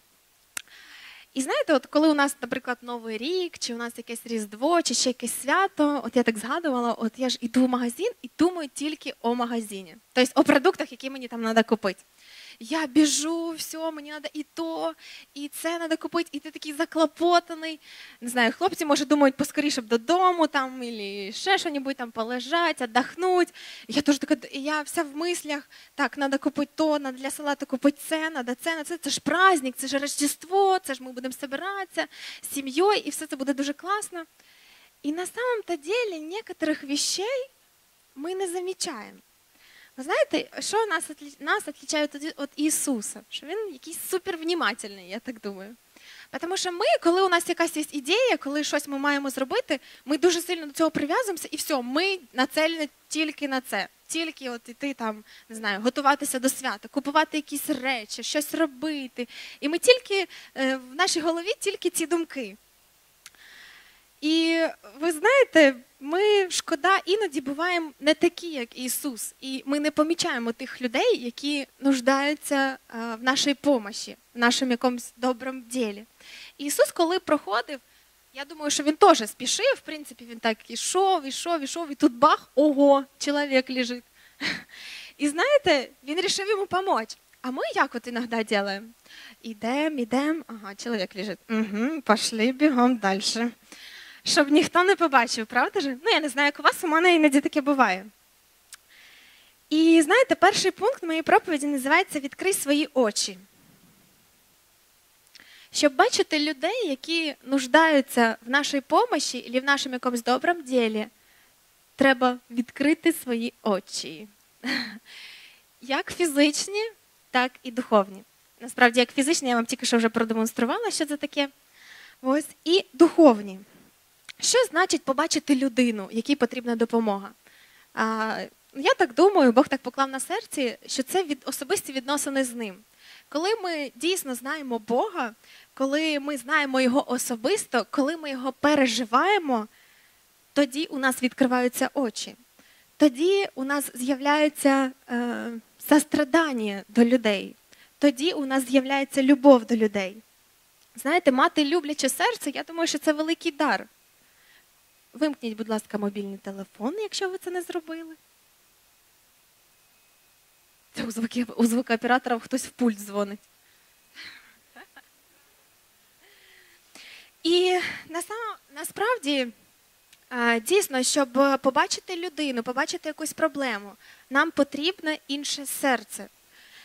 І знаєте, от коли у нас, наприклад, Новий рік, чи у нас якесь Різдво, чи ще якесь свято, от я так згадувала, от я ж іду в магазин і думаю тільки о магазині. Тобто о продуктах, які мені там треба купити. Я біжу, все, мені треба і то, і це треба купити, і ти такий заклопотаний. Не знаю, хлопці, може, думають поскоріше б додому, там, або ще що-небудь, там, полежати, віддохнути. Я теж така, я вся в мислях, так, треба купити то, треба для салату купити це, треба це, на це ж праздник, це ж Рождество, це ж ми будемо збиратися з сім'єю, і все це буде дуже класно. І на самом-то деле, некоторих вещей ми не замічаємо. Ви знаєте, що нас відрізняє від Ісуса? Що він якийсь супервнімательний, я так думаю. Тому що ми, коли у нас якась є ідея, коли щось ми маємо зробити, ми дуже сильно до цього прив'язуємося, і все, ми націлені тільки на це. Тільки от іти там, не знаю, готуватися до свята, купувати якісь речі, щось робити. І ми тільки, в нашій голові тільки ці думки. І ви знаєте, ми, шкода, іноді буваємо не такі, як Ісус. І ми не помічаємо тих людей, які нуждаються в нашій помощі, в нашому якомусь доброму ділі. Ісус, коли проходив, я думаю, що він теж спішив, в принципі, він так ішов, і тут бах, ого, чоловік лежить. І знаєте, він вирішив йому допомогти. А ми як от іноді ділаємо? Ідемо, ага, чоловік лежить, угу, пішли, бігом далі. Щоб ніхто не побачив, правда ж? Ну, я не знаю, як у вас, у мене іноді таке буває. І, знаєте, перший пункт моєї проповіді називається «Відкрий свої очі». Щоб бачити людей, які нуждаються в нашій помощі або в нашому якомусь доброму ділі, треба відкрити свої очі. Як фізичні, так і духовні. Насправді, як фізичні, я вам тільки що вже продемонструвала, що це таке. Ось, і духовні. Що значить побачити людину, якій потрібна допомога? Я так думаю, Бог так поклав на серці, що це особисті відносини з Ним. Коли ми дійсно знаємо Бога, коли ми знаємо Його особисто, коли ми Його переживаємо, тоді у нас відкриваються очі. Тоді у нас з'являється сострадання до людей. Тоді у нас з'являється любов до людей. Знаєте, мати любляче серце, я думаю, що це великий дар. Вимкніть, будь ласка, мобільний телефон, якщо ви це не зробили. Це у звукооператора хтось в пульт дзвонить. І насправді, дійсно, щоб побачити людину, побачити якусь проблему, нам потрібне інше серце.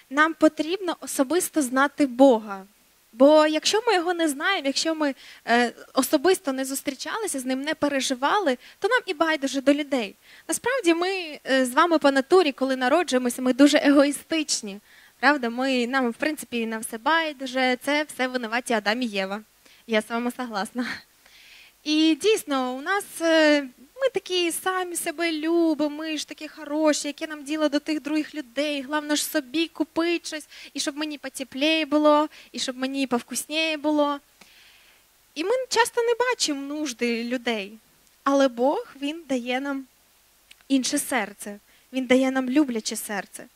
Нам потрібно особисто знати Бога. Бо якщо ми його не знаємо, якщо ми особисто не зустрічалися з ним, не переживали, то нам і байдуже до людей. Насправді ми з вами по натурі, коли народжуємося, ми дуже егоїстичні. Правда? Нам, в принципі, на все байдуже, це все винуваті Адам і Єва. Я з вами согласна. І дійсно, у нас ми такі самі себе любимо, ми ж такі хороші, яке нам діло до тих других людей, головне ж собі купити щось, і щоб мені потепліше було, і щоб мені повкусніше було. І ми часто не бачимо нужди людей, але Бог, Він дає нам інше серце, Він дає нам любляче серце.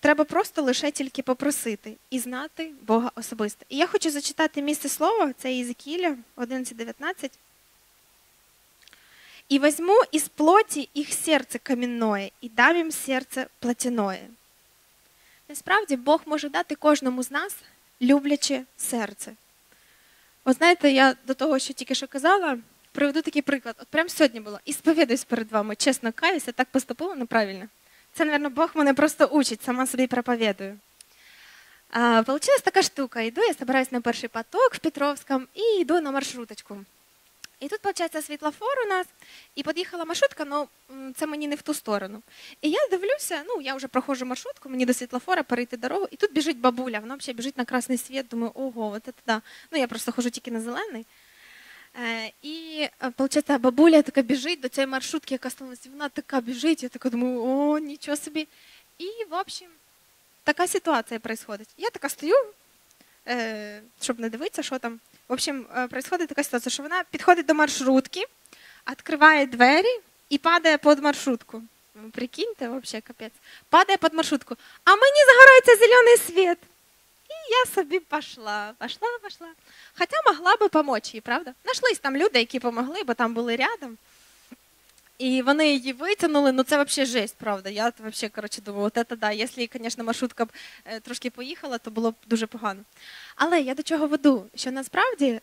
Треба просто лише тільки попросити і знати Бога особисто. І я хочу зачитати місце слова, це Єзекіїля 11:19. «И возьму из плоти их сердце каменное, и дам им сердце плотяное». Насправді, Бог може дати кожному з нас любляче серце. О, знаєте, я до того, що тільки що казала, приведу такий приклад. От прямо сьогодні було. І сповідаюсь перед вами, чесно каюся, так поступила неправильно. Це, мабуть, Бог мене просто учить, сама собі проповідую. Получилась така штука. Йду, я збираюсь на перший поток в Петровському і йду на маршруточку. І тут, виходить, світлофор у нас, і під'їхала маршрутка, але це мені не в ту сторону. І я дивлюся, ну, я вже проходжу маршрутку, мені до світлофора перейти дорогу, і тут біжить бабуля, вона взагалі біжить на красний світ, думаю, ого, от це да. Ну, я просто ходжу тільки на зелений. І, виходить, бабуля така біжить до цієї маршрутки, яка сталася, вона така біжить, я така думаю, о, нічого собі. І, в общем, така ситуація відбувається. Я така стою, щоб не дивитися, що там. В общем, происходит така ситуація, що вона підходить до маршрутки, відкриває двері і падає під маршрутку. Прикиньте, взагалі, капець. Падає під маршрутку. А мені загорається зелений світ. І я собі пішла. Хоча могла би допомогти їй, правда? Нашлись там люди, які допомогли, бо там були рядом. І вони її витягнули, ну це взагалі жесть, правда. Я взагалі, коротше, думаю, от це да, якщо, звісно, маршрутка б трошки поїхала, то було б дуже погано. Але я до чого веду, що насправді,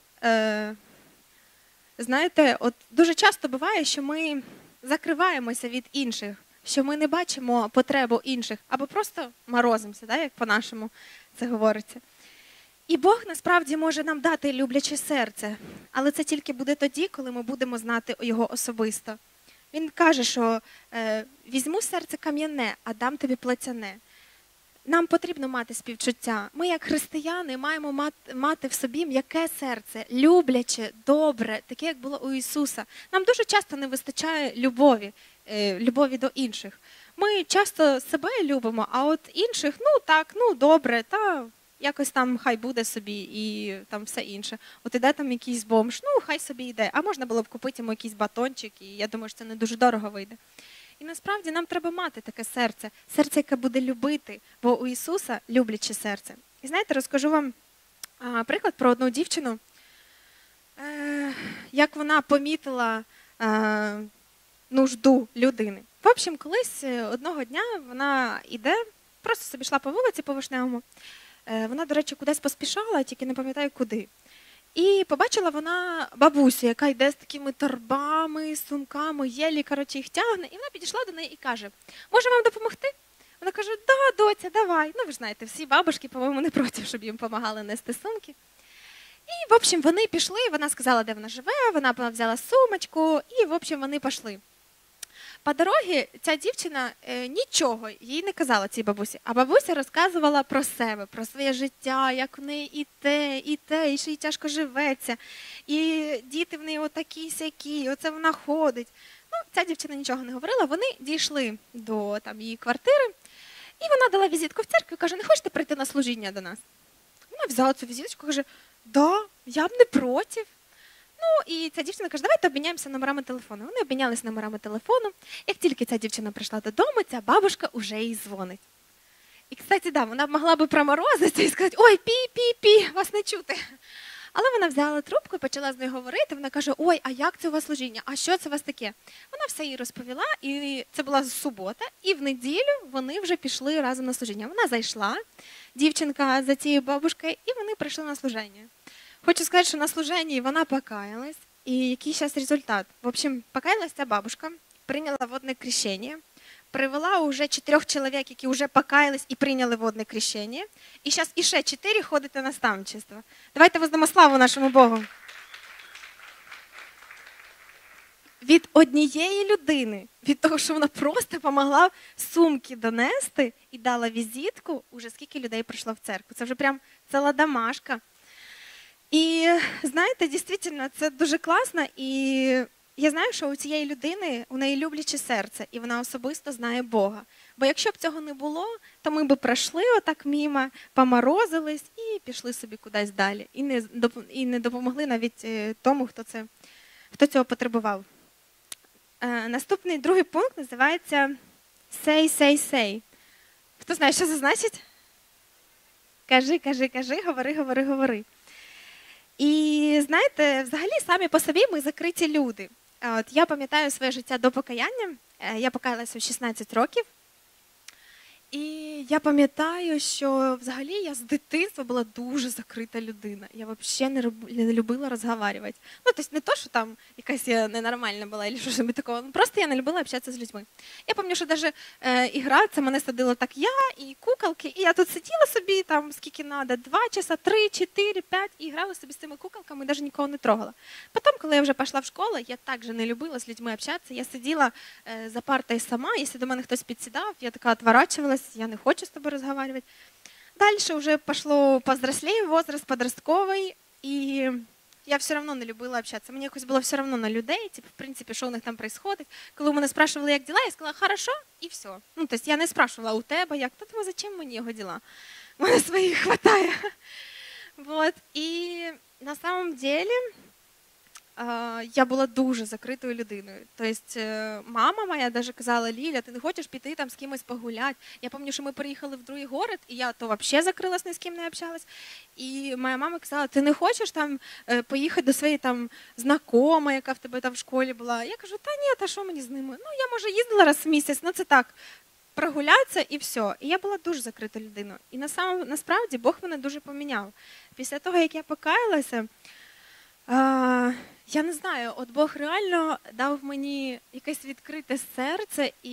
знаєте, от дуже часто буває, що ми закриваємося від інших, що ми не бачимо потребу інших, або просто морозимося, да, як по-нашому це говориться. І Бог насправді може нам дати любляче серце, але це тільки буде тоді, коли ми будемо знати його особисто. Він каже, що візьму серце кам'яне, а дам тобі платяне. Нам потрібно мати співчуття. Ми, як християни, маємо мати в собі м'яке серце, любляче, добре, таке, як було у Ісуса. Нам дуже часто не вистачає любові до інших. Ми часто себе любимо, а от інших, ну так, ну добре, та якось там хай буде собі і там все інше. От іде там якийсь бомж, ну хай собі йде. А можна було б купити йому якийсь батончик, і я думаю, що це не дуже дорого вийде. І насправді нам треба мати таке серце. Серце, яке буде любити, бо у Ісуса любляче серце. І знаєте, розкажу вам приклад про одну дівчину, як вона помітила нужду людини. В общем, колись одного дня вона йде, просто собі йшла по вулиці по Вишневому. Вона, до речі, кудись поспішала, тільки не пам'ятаю куди. І побачила вона бабусю, яка йде з такими торбами, сумками, єлі, коротше, їх тягне. І вона підійшла до неї і каже, може вам допомогти? Вона каже, да, доця, давай. Ну, ви ж знаєте, всі бабушки, по-моєму, не проти, щоб їм допомагали нести сумки. І, в общем, вони пішли, вона сказала, де вона живе, вона взяла сумочку, і, в общем, вони пішли. По дорозі ця дівчина нічого їй не казала цій бабусі, а бабуся розказувала про себе, про своє життя, як в неї і ще й тяжко живеться, і діти в неї отакі-сякі, оце вона ходить. Ну, ця дівчина нічого не говорила, вони дійшли до там, її квартири, і вона дала візитку в церкві, каже, не хочете прийти на служіння до нас? Вона взяла цю візитку, каже, да, я б не проти. Ну, і ця дівчина каже, давайте обміняємося номерами телефону. Вони обмінялися номерами телефону. Як тільки ця дівчина прийшла додому, ця бабушка вже їй дзвонить. І, кстати, да, вона могла би проморозитися і сказати, ой, пі-пі-пі, вас не чути. Але вона взяла трубку і почала з нею говорити. Вона каже, ой, а як це у вас служіння? А що це у вас таке? Вона все їй розповіла, і це була субота, і в неділю вони вже пішли разом на служіння. Вона зайшла, дівчинка за цією бабушкою, і вони прийшли на служіння. Хочу сказати, що на служенні вона покаялась, і який зараз результат? В общем, покаялась ця бабушка, прийняла водне крещення, привела уже 4 чоловік, які вже покаялись і прийняли водне крещення, і зараз іще 4 ходить на наставничество. Давайте воздамо славу нашому Богу. Від однієї людини, від того, що вона просто помогла сумки донести і дала візитку, уже скільки людей прийшло в церкву. Це вже прям ціла домашка. І, знаєте, дійсно, це дуже класно, і я знаю, що у цієї людини, у неї любляче серце, і вона особисто знає Бога. Бо якщо б цього не було, то ми б пройшли отак мімо, поморозились і пішли собі кудись далі. І не допомогли навіть тому, хто цього потребував. Наступний, другий пункт називається «Сей». Хто знає, що це значить? Кажи, говори. І, знаєте, взагалі самі по собі ми закриті люди. От, я пам'ятаю своє життя до покаяння. Я покаялася в 16 років. І я пам'ятаю, що взагалі я з дитинства була дуже закрита людина. Я взагалі не любила розмовляти. Ну, тобто не то, що там якась я ненормальна була, або щось такого. Просто я не любила спілкуватися з людьми. Я пам'ятаю, що навіть ігра, це мене садила так я і куколки, і я тут сиділа собі там скільки треба, 2 часа, 3, 4, 5, і грала собі з цими куколками, і навіть нікого не трогала. Потім, коли я вже пішла в школу, я так же не любила з людьми спілкуватися. Я сиділа за партою сама, якщо до мене хтось підсідав, я така відворачувалась. Я не хочу с тобой разговаривать. Дальше уже пошло повзрослее, возраст подростковый, и я все равно не любила общаться. Мне как-то было все равно на людей, типа, в принципе, что у них там происходит. Когда у меня спрашивали, как дела, я сказала, хорошо, и все. Ну, то есть я не спрашивала, у тебя как, то думаю, зачем мне его дела? У меня своих хватает. Вот, и на самом деле я була дуже закритою людиною. Тобто мама моя навіть казала, Ліля, ти не хочеш піти там з кимось погуляти? Я пам'ятаю, що ми приїхали в другий город, і я то взагалі закрилась, ні з ким не общалась. І моя мама казала, ти не хочеш там поїхати до своєї там знайомої, яка в тебе там в школі була? Я кажу, та ні, та що мені з ними? Ну, я, може, їздила раз в місяць, ну це так, прогулятися і все. І я була дуже закрита людиною. І насправді Бог мене дуже поміняв. Після того, як я покаялася, я не знаю, от Бог реально дав мені якесь відкрите серце, і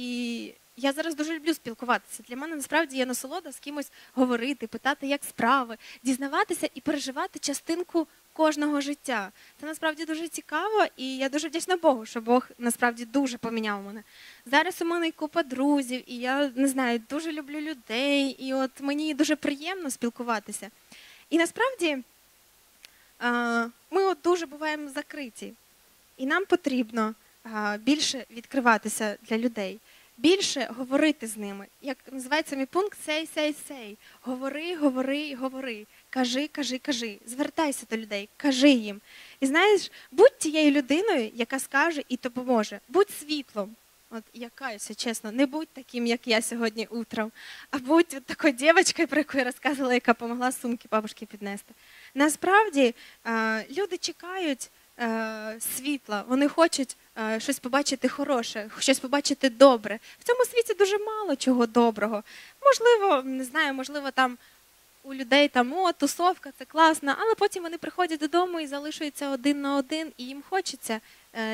я зараз дуже люблю спілкуватися. Для мене насправді є насолода з кимось говорити, питати, як справи, дізнаватися і переживати частинку кожного життя. Це насправді дуже цікаво, і я дуже вдячна Богу, що Бог насправді дуже поміняв мене. Зараз у мене купа друзів, і я, не знаю, дуже люблю людей, і от мені дуже приємно спілкуватися. І насправді ми от дуже буваємо закриті, і нам потрібно більше відкриватися для людей, більше говорити з ними. Як називається мій пункт «сей». Говори, говори, говори, кажи, кажи, кажи, звертайся до людей, кажи їм. І знаєш, будь тією людиною, яка скаже і допоможе, будь світлом. От я каюся, чесно, не будь таким, як я сьогодні утром, а будь от такою дівчинкою, про яку я розказувала, яка допомогла сумки бабушки піднести. Насправді люди чекають світла, вони хочуть щось побачити хороше, щось побачити добре. В цьому світі дуже мало чого доброго. Можливо, не знаю, можливо там у людей там, о, тусовка, це класно, але потім вони приходять додому і залишаються один на один, і їм хочеться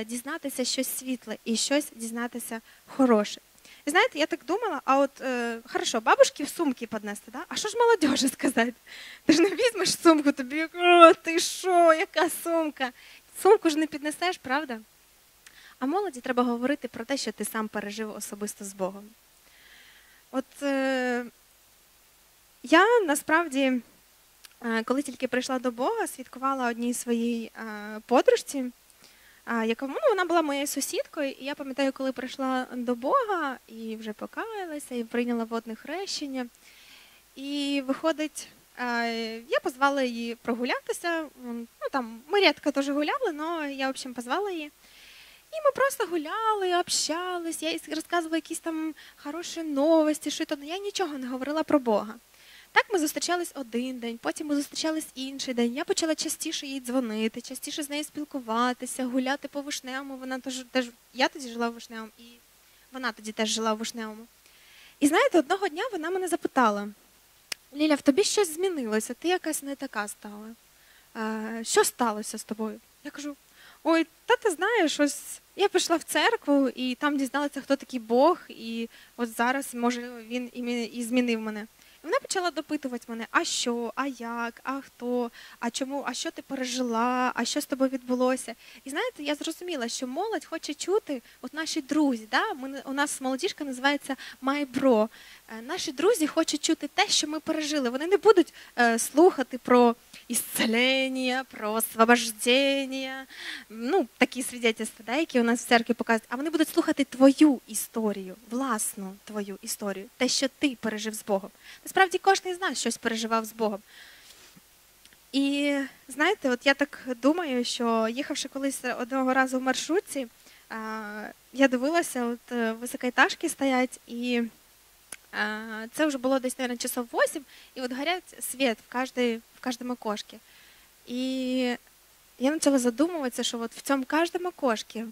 дізнатися щось світле і щось дізнатися хороше. І знаєте, я так думала, а от, хорошо, бабушки в сумки піднести, да? А що ж молодежі сказати? Ти ж не візьмеш сумку, тобі, о, ти що, яка сумка? Сумку ж не піднесеш, правда? А молоді треба говорити про те, що ти сам пережив особисто з Богом. От, я, насправді, коли тільки прийшла до Бога, свідкувала одній своїй подружці, вона була моєю сусідкою, і я пам'ятаю, коли прийшла до Бога, і вже покаялася, і прийняла водне хрещення. І виходить, я позвала її прогулятися, ну там, ми рідко теж гуляли, але я, в общем, позвала її. І ми просто гуляли, общались, я їй розказувала якісь там хороші новості, що то, але я нічого не говорила про Бога. Так ми зустрічались один день, потім ми зустрічались інший день. Я почала частіше їй дзвонити, частіше з нею спілкуватися, гуляти по Вишневому. Я тоді жила в Вишневому, і вона тоді теж жила в Вишневому. І знаєте, одного дня вона мене запитала, Ліля, в тобі щось змінилося, ти якась не така стала. Що сталося з тобою? Я кажу, ой, та ти знаєш, ось я пішла в церкву, і там дізналася, хто такий Бог, і от зараз, може, він і змінив мене. Вона почала допитувати мене, а що, а як, а хто, а чому, а що ти пережила, а що з тобою відбулося. І знаєте, я зрозуміла, що молодь хоче чути, от наші друзі, у нас молодіжка називається «My Bro», наші друзі хочуть чути те, що ми пережили. Вони не будуть слухати про ісцелення, про освобождення, ну, такі свідетельства, які у нас в церкві показують, а вони будуть слухати твою історію, власну твою історію, те, що ти пережив з Богом. Насправді, кожен із нас щось переживав з Богом. І, знаєте, от я так думаю, що їхавши колись одного разу в маршрутці, я дивилася, от високоетажки стоять, і це вже було десь, мабуть, часов 8, і от горять світ в кожному окошці. І я почала задумуватися, що от в цьому кожному окошці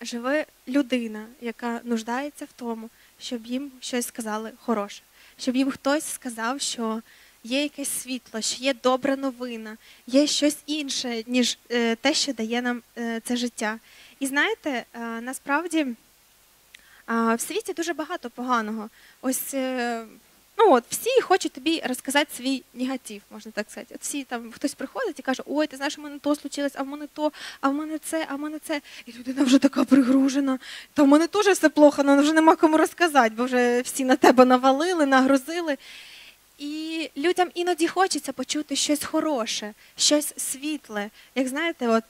живе людина, яка нуждається в тому, щоб їм щось сказали хороше, щоб їм хтось сказав, що є якесь світло, що є добра новина, є щось інше, ніж те, що дає нам це життя. І знаєте, насправді в світі дуже багато поганого. Ось, ну от, всі хочуть тобі розказати свій негатив, можна так сказати. От всі там, хтось приходить і каже, ой, ти знаєш, у мене то случилось, а в мене то, а в мене це, а в мене це. І людина вже така пригружена. Та в мене теж все плохо, але вже нема кому розказати, бо вже всі на тебе навалили, нагрузили. І людям іноді хочеться почути щось хороше, щось світле. Як знаєте, от,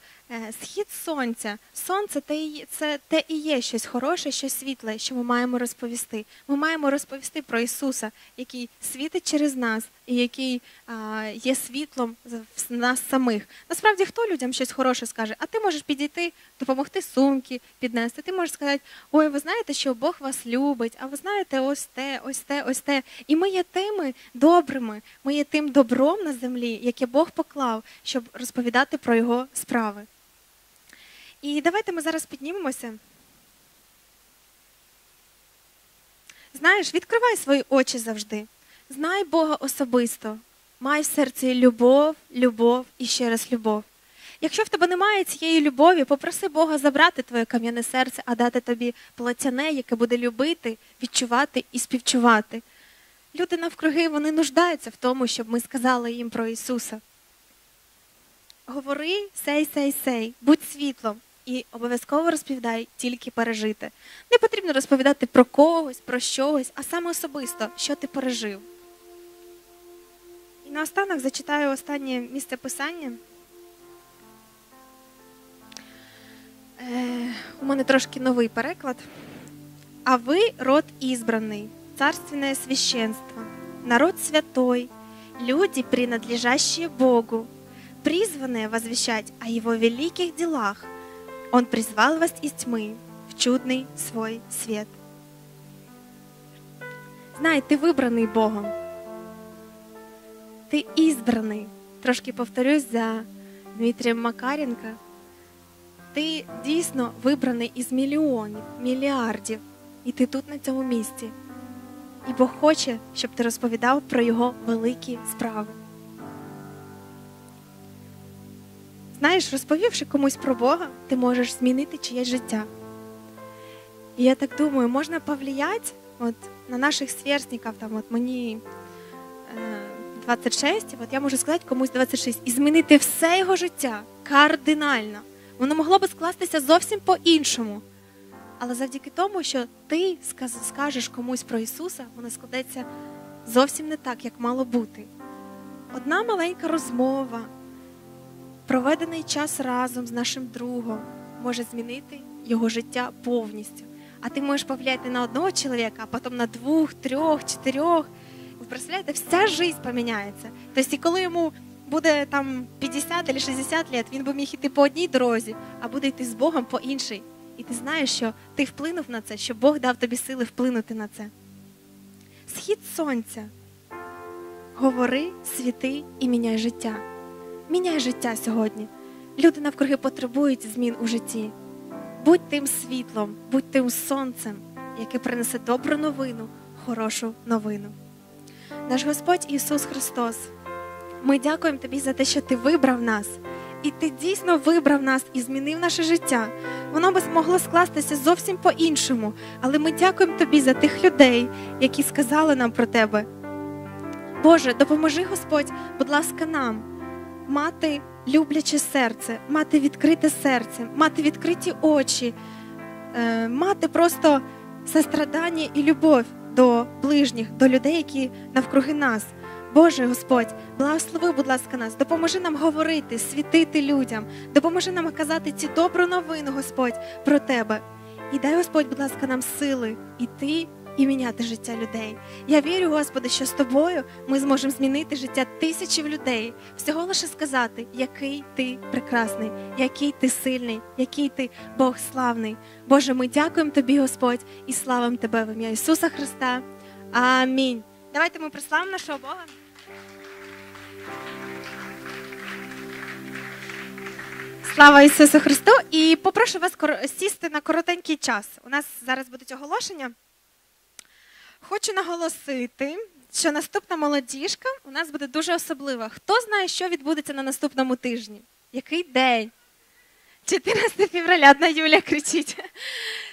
схід сонця. Сонце – це те і є щось хороше, щось світле, що ми маємо розповісти. Ми маємо розповісти про Ісуса, який світить через нас і який є світлом в нас самих. Насправді, хто людям щось хороше скаже? А ти можеш підійти, допомогти сумки піднести. Ти можеш сказати, ой, ви знаєте, що Бог вас любить, а ви знаєте ось те, ось те, ось те. І ми є тими добрими, ми є тим добром на землі, яке Бог поклав, щоб розповідати про Його справи. І давайте ми зараз піднімемося. Знаєш, відкривай свої очі завжди. Знай Бога особисто. Май в серці любов, любов і ще раз любов. Якщо в тебе немає цієї любові, попроси Бога забрати твоє кам'яне серце, а дати тобі плотяне, яке буде любити, відчувати і співчувати. Люди навкруги, вони нуждаються в тому, щоб ми сказали їм про Ісуса. Говори сей-сей-сей, будь світлом і обов'язково розповідай тільки пережите. Не потрібно розповідати про когось, про щось, а саме особисто, що ти пережив. І наостанок зачитаю останнє місце писання. У мене трошки новий переклад. «А ви – род ізбраний, царственное священство, народ святой, люди, принадлежащие Богу, призванные возвещать о Его великих делах. Он призвал вас из тьмы в чудный свой свет». Знай, ти вибраний Богом. Ти ізбраний. Трошки повторюсь за Дмитрієм Макаренко. Ти дійсно вибраний із мільйонів, мільярдів. І ти тут на цьому місці. І Бог хоче, щоб ти розповідав про Його великі справи. Знаєш, розповівши комусь про Бога, ти можеш змінити чиєсь життя. І я так думаю, можна повлияти от, на наших сверстників, там, от мені 26, от я можу сказати комусь 26, і змінити все його життя кардинально. Воно могло би скластися зовсім по-іншому. Але завдяки тому, що ти скажеш комусь про Ісуса, воно складеться зовсім не так, як мало бути. Одна маленька розмова, проведений час разом з нашим другом може змінити його життя повністю. А ти можеш повлияти на одного чоловіка, а потім на двох, трьох, чотирьох. Ви представляєте, вся життя поміняється. Тобто, коли йому буде там 50 або 60 років, він би міг йти по одній дорозі, а буде йти з Богом по іншій. І ти знаєш, що ти вплинув на це, що Бог дав тобі сили вплинути на це. Схід сонця. Говори, світи і міняй життя. Міняй життя сьогодні. Люди навкруги потребують змін у житті. Будь тим світлом, будь тим сонцем, яке принесе добру новину, хорошу новину. Наш Господь Ісус Христос, ми дякуємо Тобі за те, що Ти вибрав нас. І Ти дійсно вибрав нас і змінив наше життя. Воно би могло скластися зовсім по-іншому. Але ми дякуємо Тобі за тих людей, які сказали нам про Тебе. Боже, допоможи, Господь, будь ласка, нам мати любляче серце, мати відкрите серце, мати відкриті очі, мати просто сострадання і любов до ближніх, до людей, які навкруги нас. Боже, Господь, благослови, будь ласка, нас, допоможи нам говорити, світити людям, допоможи нам казати цю добру новину, Господь, про Тебе. І дай, Господь, будь ласка, нам сили іти і міняти життя людей. Я вірю, Господи, що з Тобою ми зможемо змінити життя тисячів людей. Всього лише сказати, який Ти прекрасний, який Ти сильний, який Ти Бог славний. Боже, ми дякуємо Тобі, Господь, і славимо Тебе в ім'я Ісуса Христа. Амінь. Давайте ми прославимо нашого Бога. Слава Ісусу Христу! І попрошу вас сісти на коротенький час. У нас зараз будуть оголошення. Хочу наголосити, що наступна молодіжка у нас буде дуже особлива. Хто знає, що відбудеться на наступному тижні? Який день? 14 февраля, одна Юля кричить.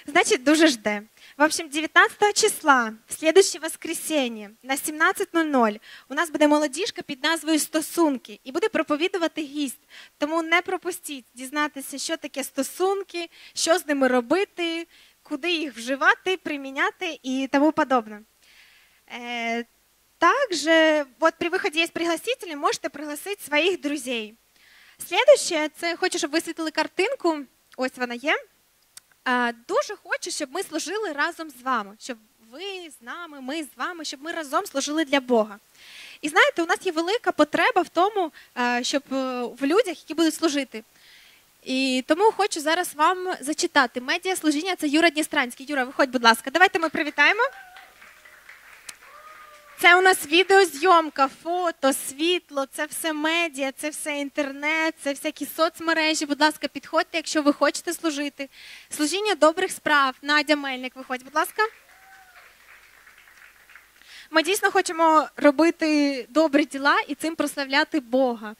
Значить, дуже жде. В общем, 19 числа, в следующее воскресенье, на 17:00 у нас буде молодіжка під назвою «Стосунки» і буде проповідувати гість. Тому не пропустіть дізнатися, що таке стосунки, що з ними робити, куди їх вживати, приміняти і тому подобне. Также, вот при выходе есть пригласители, можете пригласить своих друзей. Следующее, це хочу, щоб висвітили картинку, ось вона є. Дуже хочу, щоб ми служили разом з вами, щоб ви з нами, ми з вами, щоб ми разом служили для Бога. І знаєте, у нас є велика потреба в тому, щоб в людях, які будуть служити. І тому хочу зараз вам зачитати. Медіа служіння – це Юра Дністранський. Юра, виходь, будь ласка. Давайте ми привітаємо. Це у нас відеозйомка, фото, світло, це все медіа, це все інтернет, це всякі соцмережі. Будь ласка, підходьте, якщо ви хочете служити. Служіння добрих справ. Надя Мельник, виходь, будь ласка. Ми дійсно хочемо робити добрі діла і цим прославляти Бога.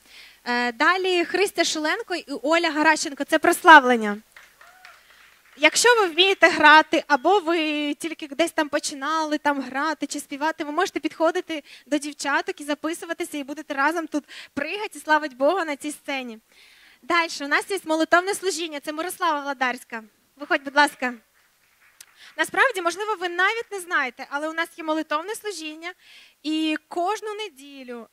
Далі Христя Шуленко і Оля Гарашенко. Це прославлення. Якщо ви вмієте грати, або ви тільки десь там починали там грати чи співати, ви можете підходити до дівчаток і записуватися, і будете разом тут пригати і славити Бога на цій сцені. Далі, у нас є молитовне служіння, це Мирослава Гладарська. Виходь, будь ласка. Насправді, можливо, ви навіть не знаєте, але у нас є молитовне служіння, і кожну неділю,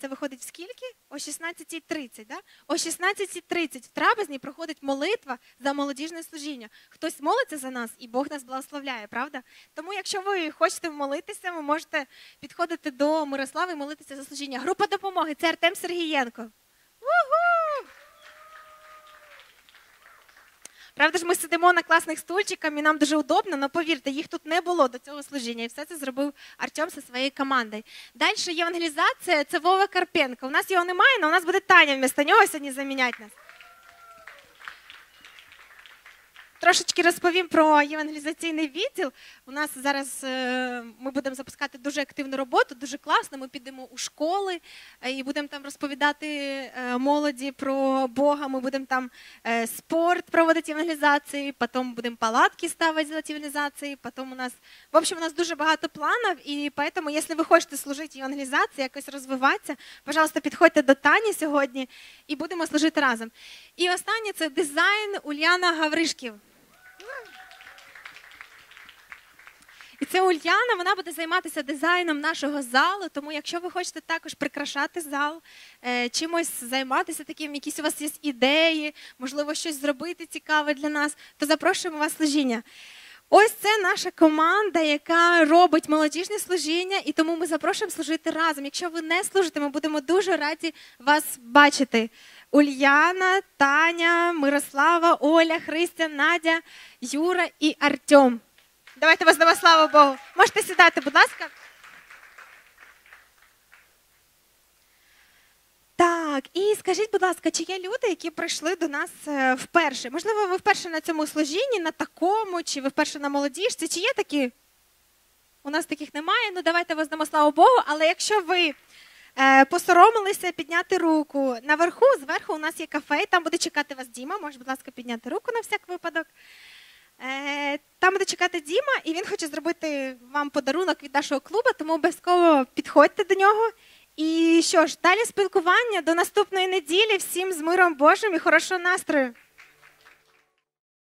це виходить в скільки? О 16:30, да? О 16:30 в Трабезні проходить молитва за молодіжне служіння. Хтось молиться за нас, і Бог нас благословляє, правда? Тому, якщо ви хочете молитися, ви можете підходити до Мирослави і молитися за служіння. Група допомоги – це Артем Сергієнко. Уху! Правда ж, ми сидимо на класних стульчиках, і нам дуже удобно, але повірте, їх тут не було до цього служіння, і все це зробив Артем зі своєю командою. Далі євангелізація – це Вова Карпенко. У нас його немає, але у нас буде Таня вмісто нього сьогодні заміняти нас. Трошечки розповім про євангелізаційний відділ. У нас зараз ми будемо запускати дуже активну роботу, дуже класно. Ми підемо у школи і будемо там розповідати молоді про Бога. Ми будемо там спорт проводити євангелізації, потім будемо палатки ставити для євангелізації, потім у нас... В общем, у нас дуже багато планів, і тому, якщо ви хочете служити євангелізації, якось розвиватися, пожалуйста, підходьте до Тані сьогодні і будемо служити разом. І останнє – це дизайн Ульяна Гавришків. І це Ульяна, вона буде займатися дизайном нашого залу, тому якщо ви хочете також прикрашати зал, чимось займатися таким, якісь у вас є ідеї, можливо, щось зробити цікаве для нас, то запрошуємо вас в служіння. Ось це наша команда, яка робить молодіжне служіння, і тому ми запрошуємо служити разом. Якщо ви не служите, ми будемо дуже раді вас бачити. Ульяна, Таня, Мирослава, Оля, Христя, Надя, Юра і Артем. Давайте воздамо славу Богу. Можете сідати, будь ласка. Так, і скажіть, будь ласка, чи є люди, які прийшли до нас вперше? Можливо, ви вперше на цьому служінні, на такому, чи ви вперше на молодіжці? Чи є такі? У нас таких немає, ну давайте воздамо славу Богу. Але якщо ви посоромилися підняти руку, наверху, зверху у нас є кафе, там буде чекати вас Діма. Можеш, будь ласка, підняти руку на всяк випадок. Там буде чекати Діма, і він хоче зробити вам подарунок від нашого клубу, тому обов'язково підходьте до нього. І що ж, далі спілкування, до наступної неділі, всім з миром Божим і хорошого настрою!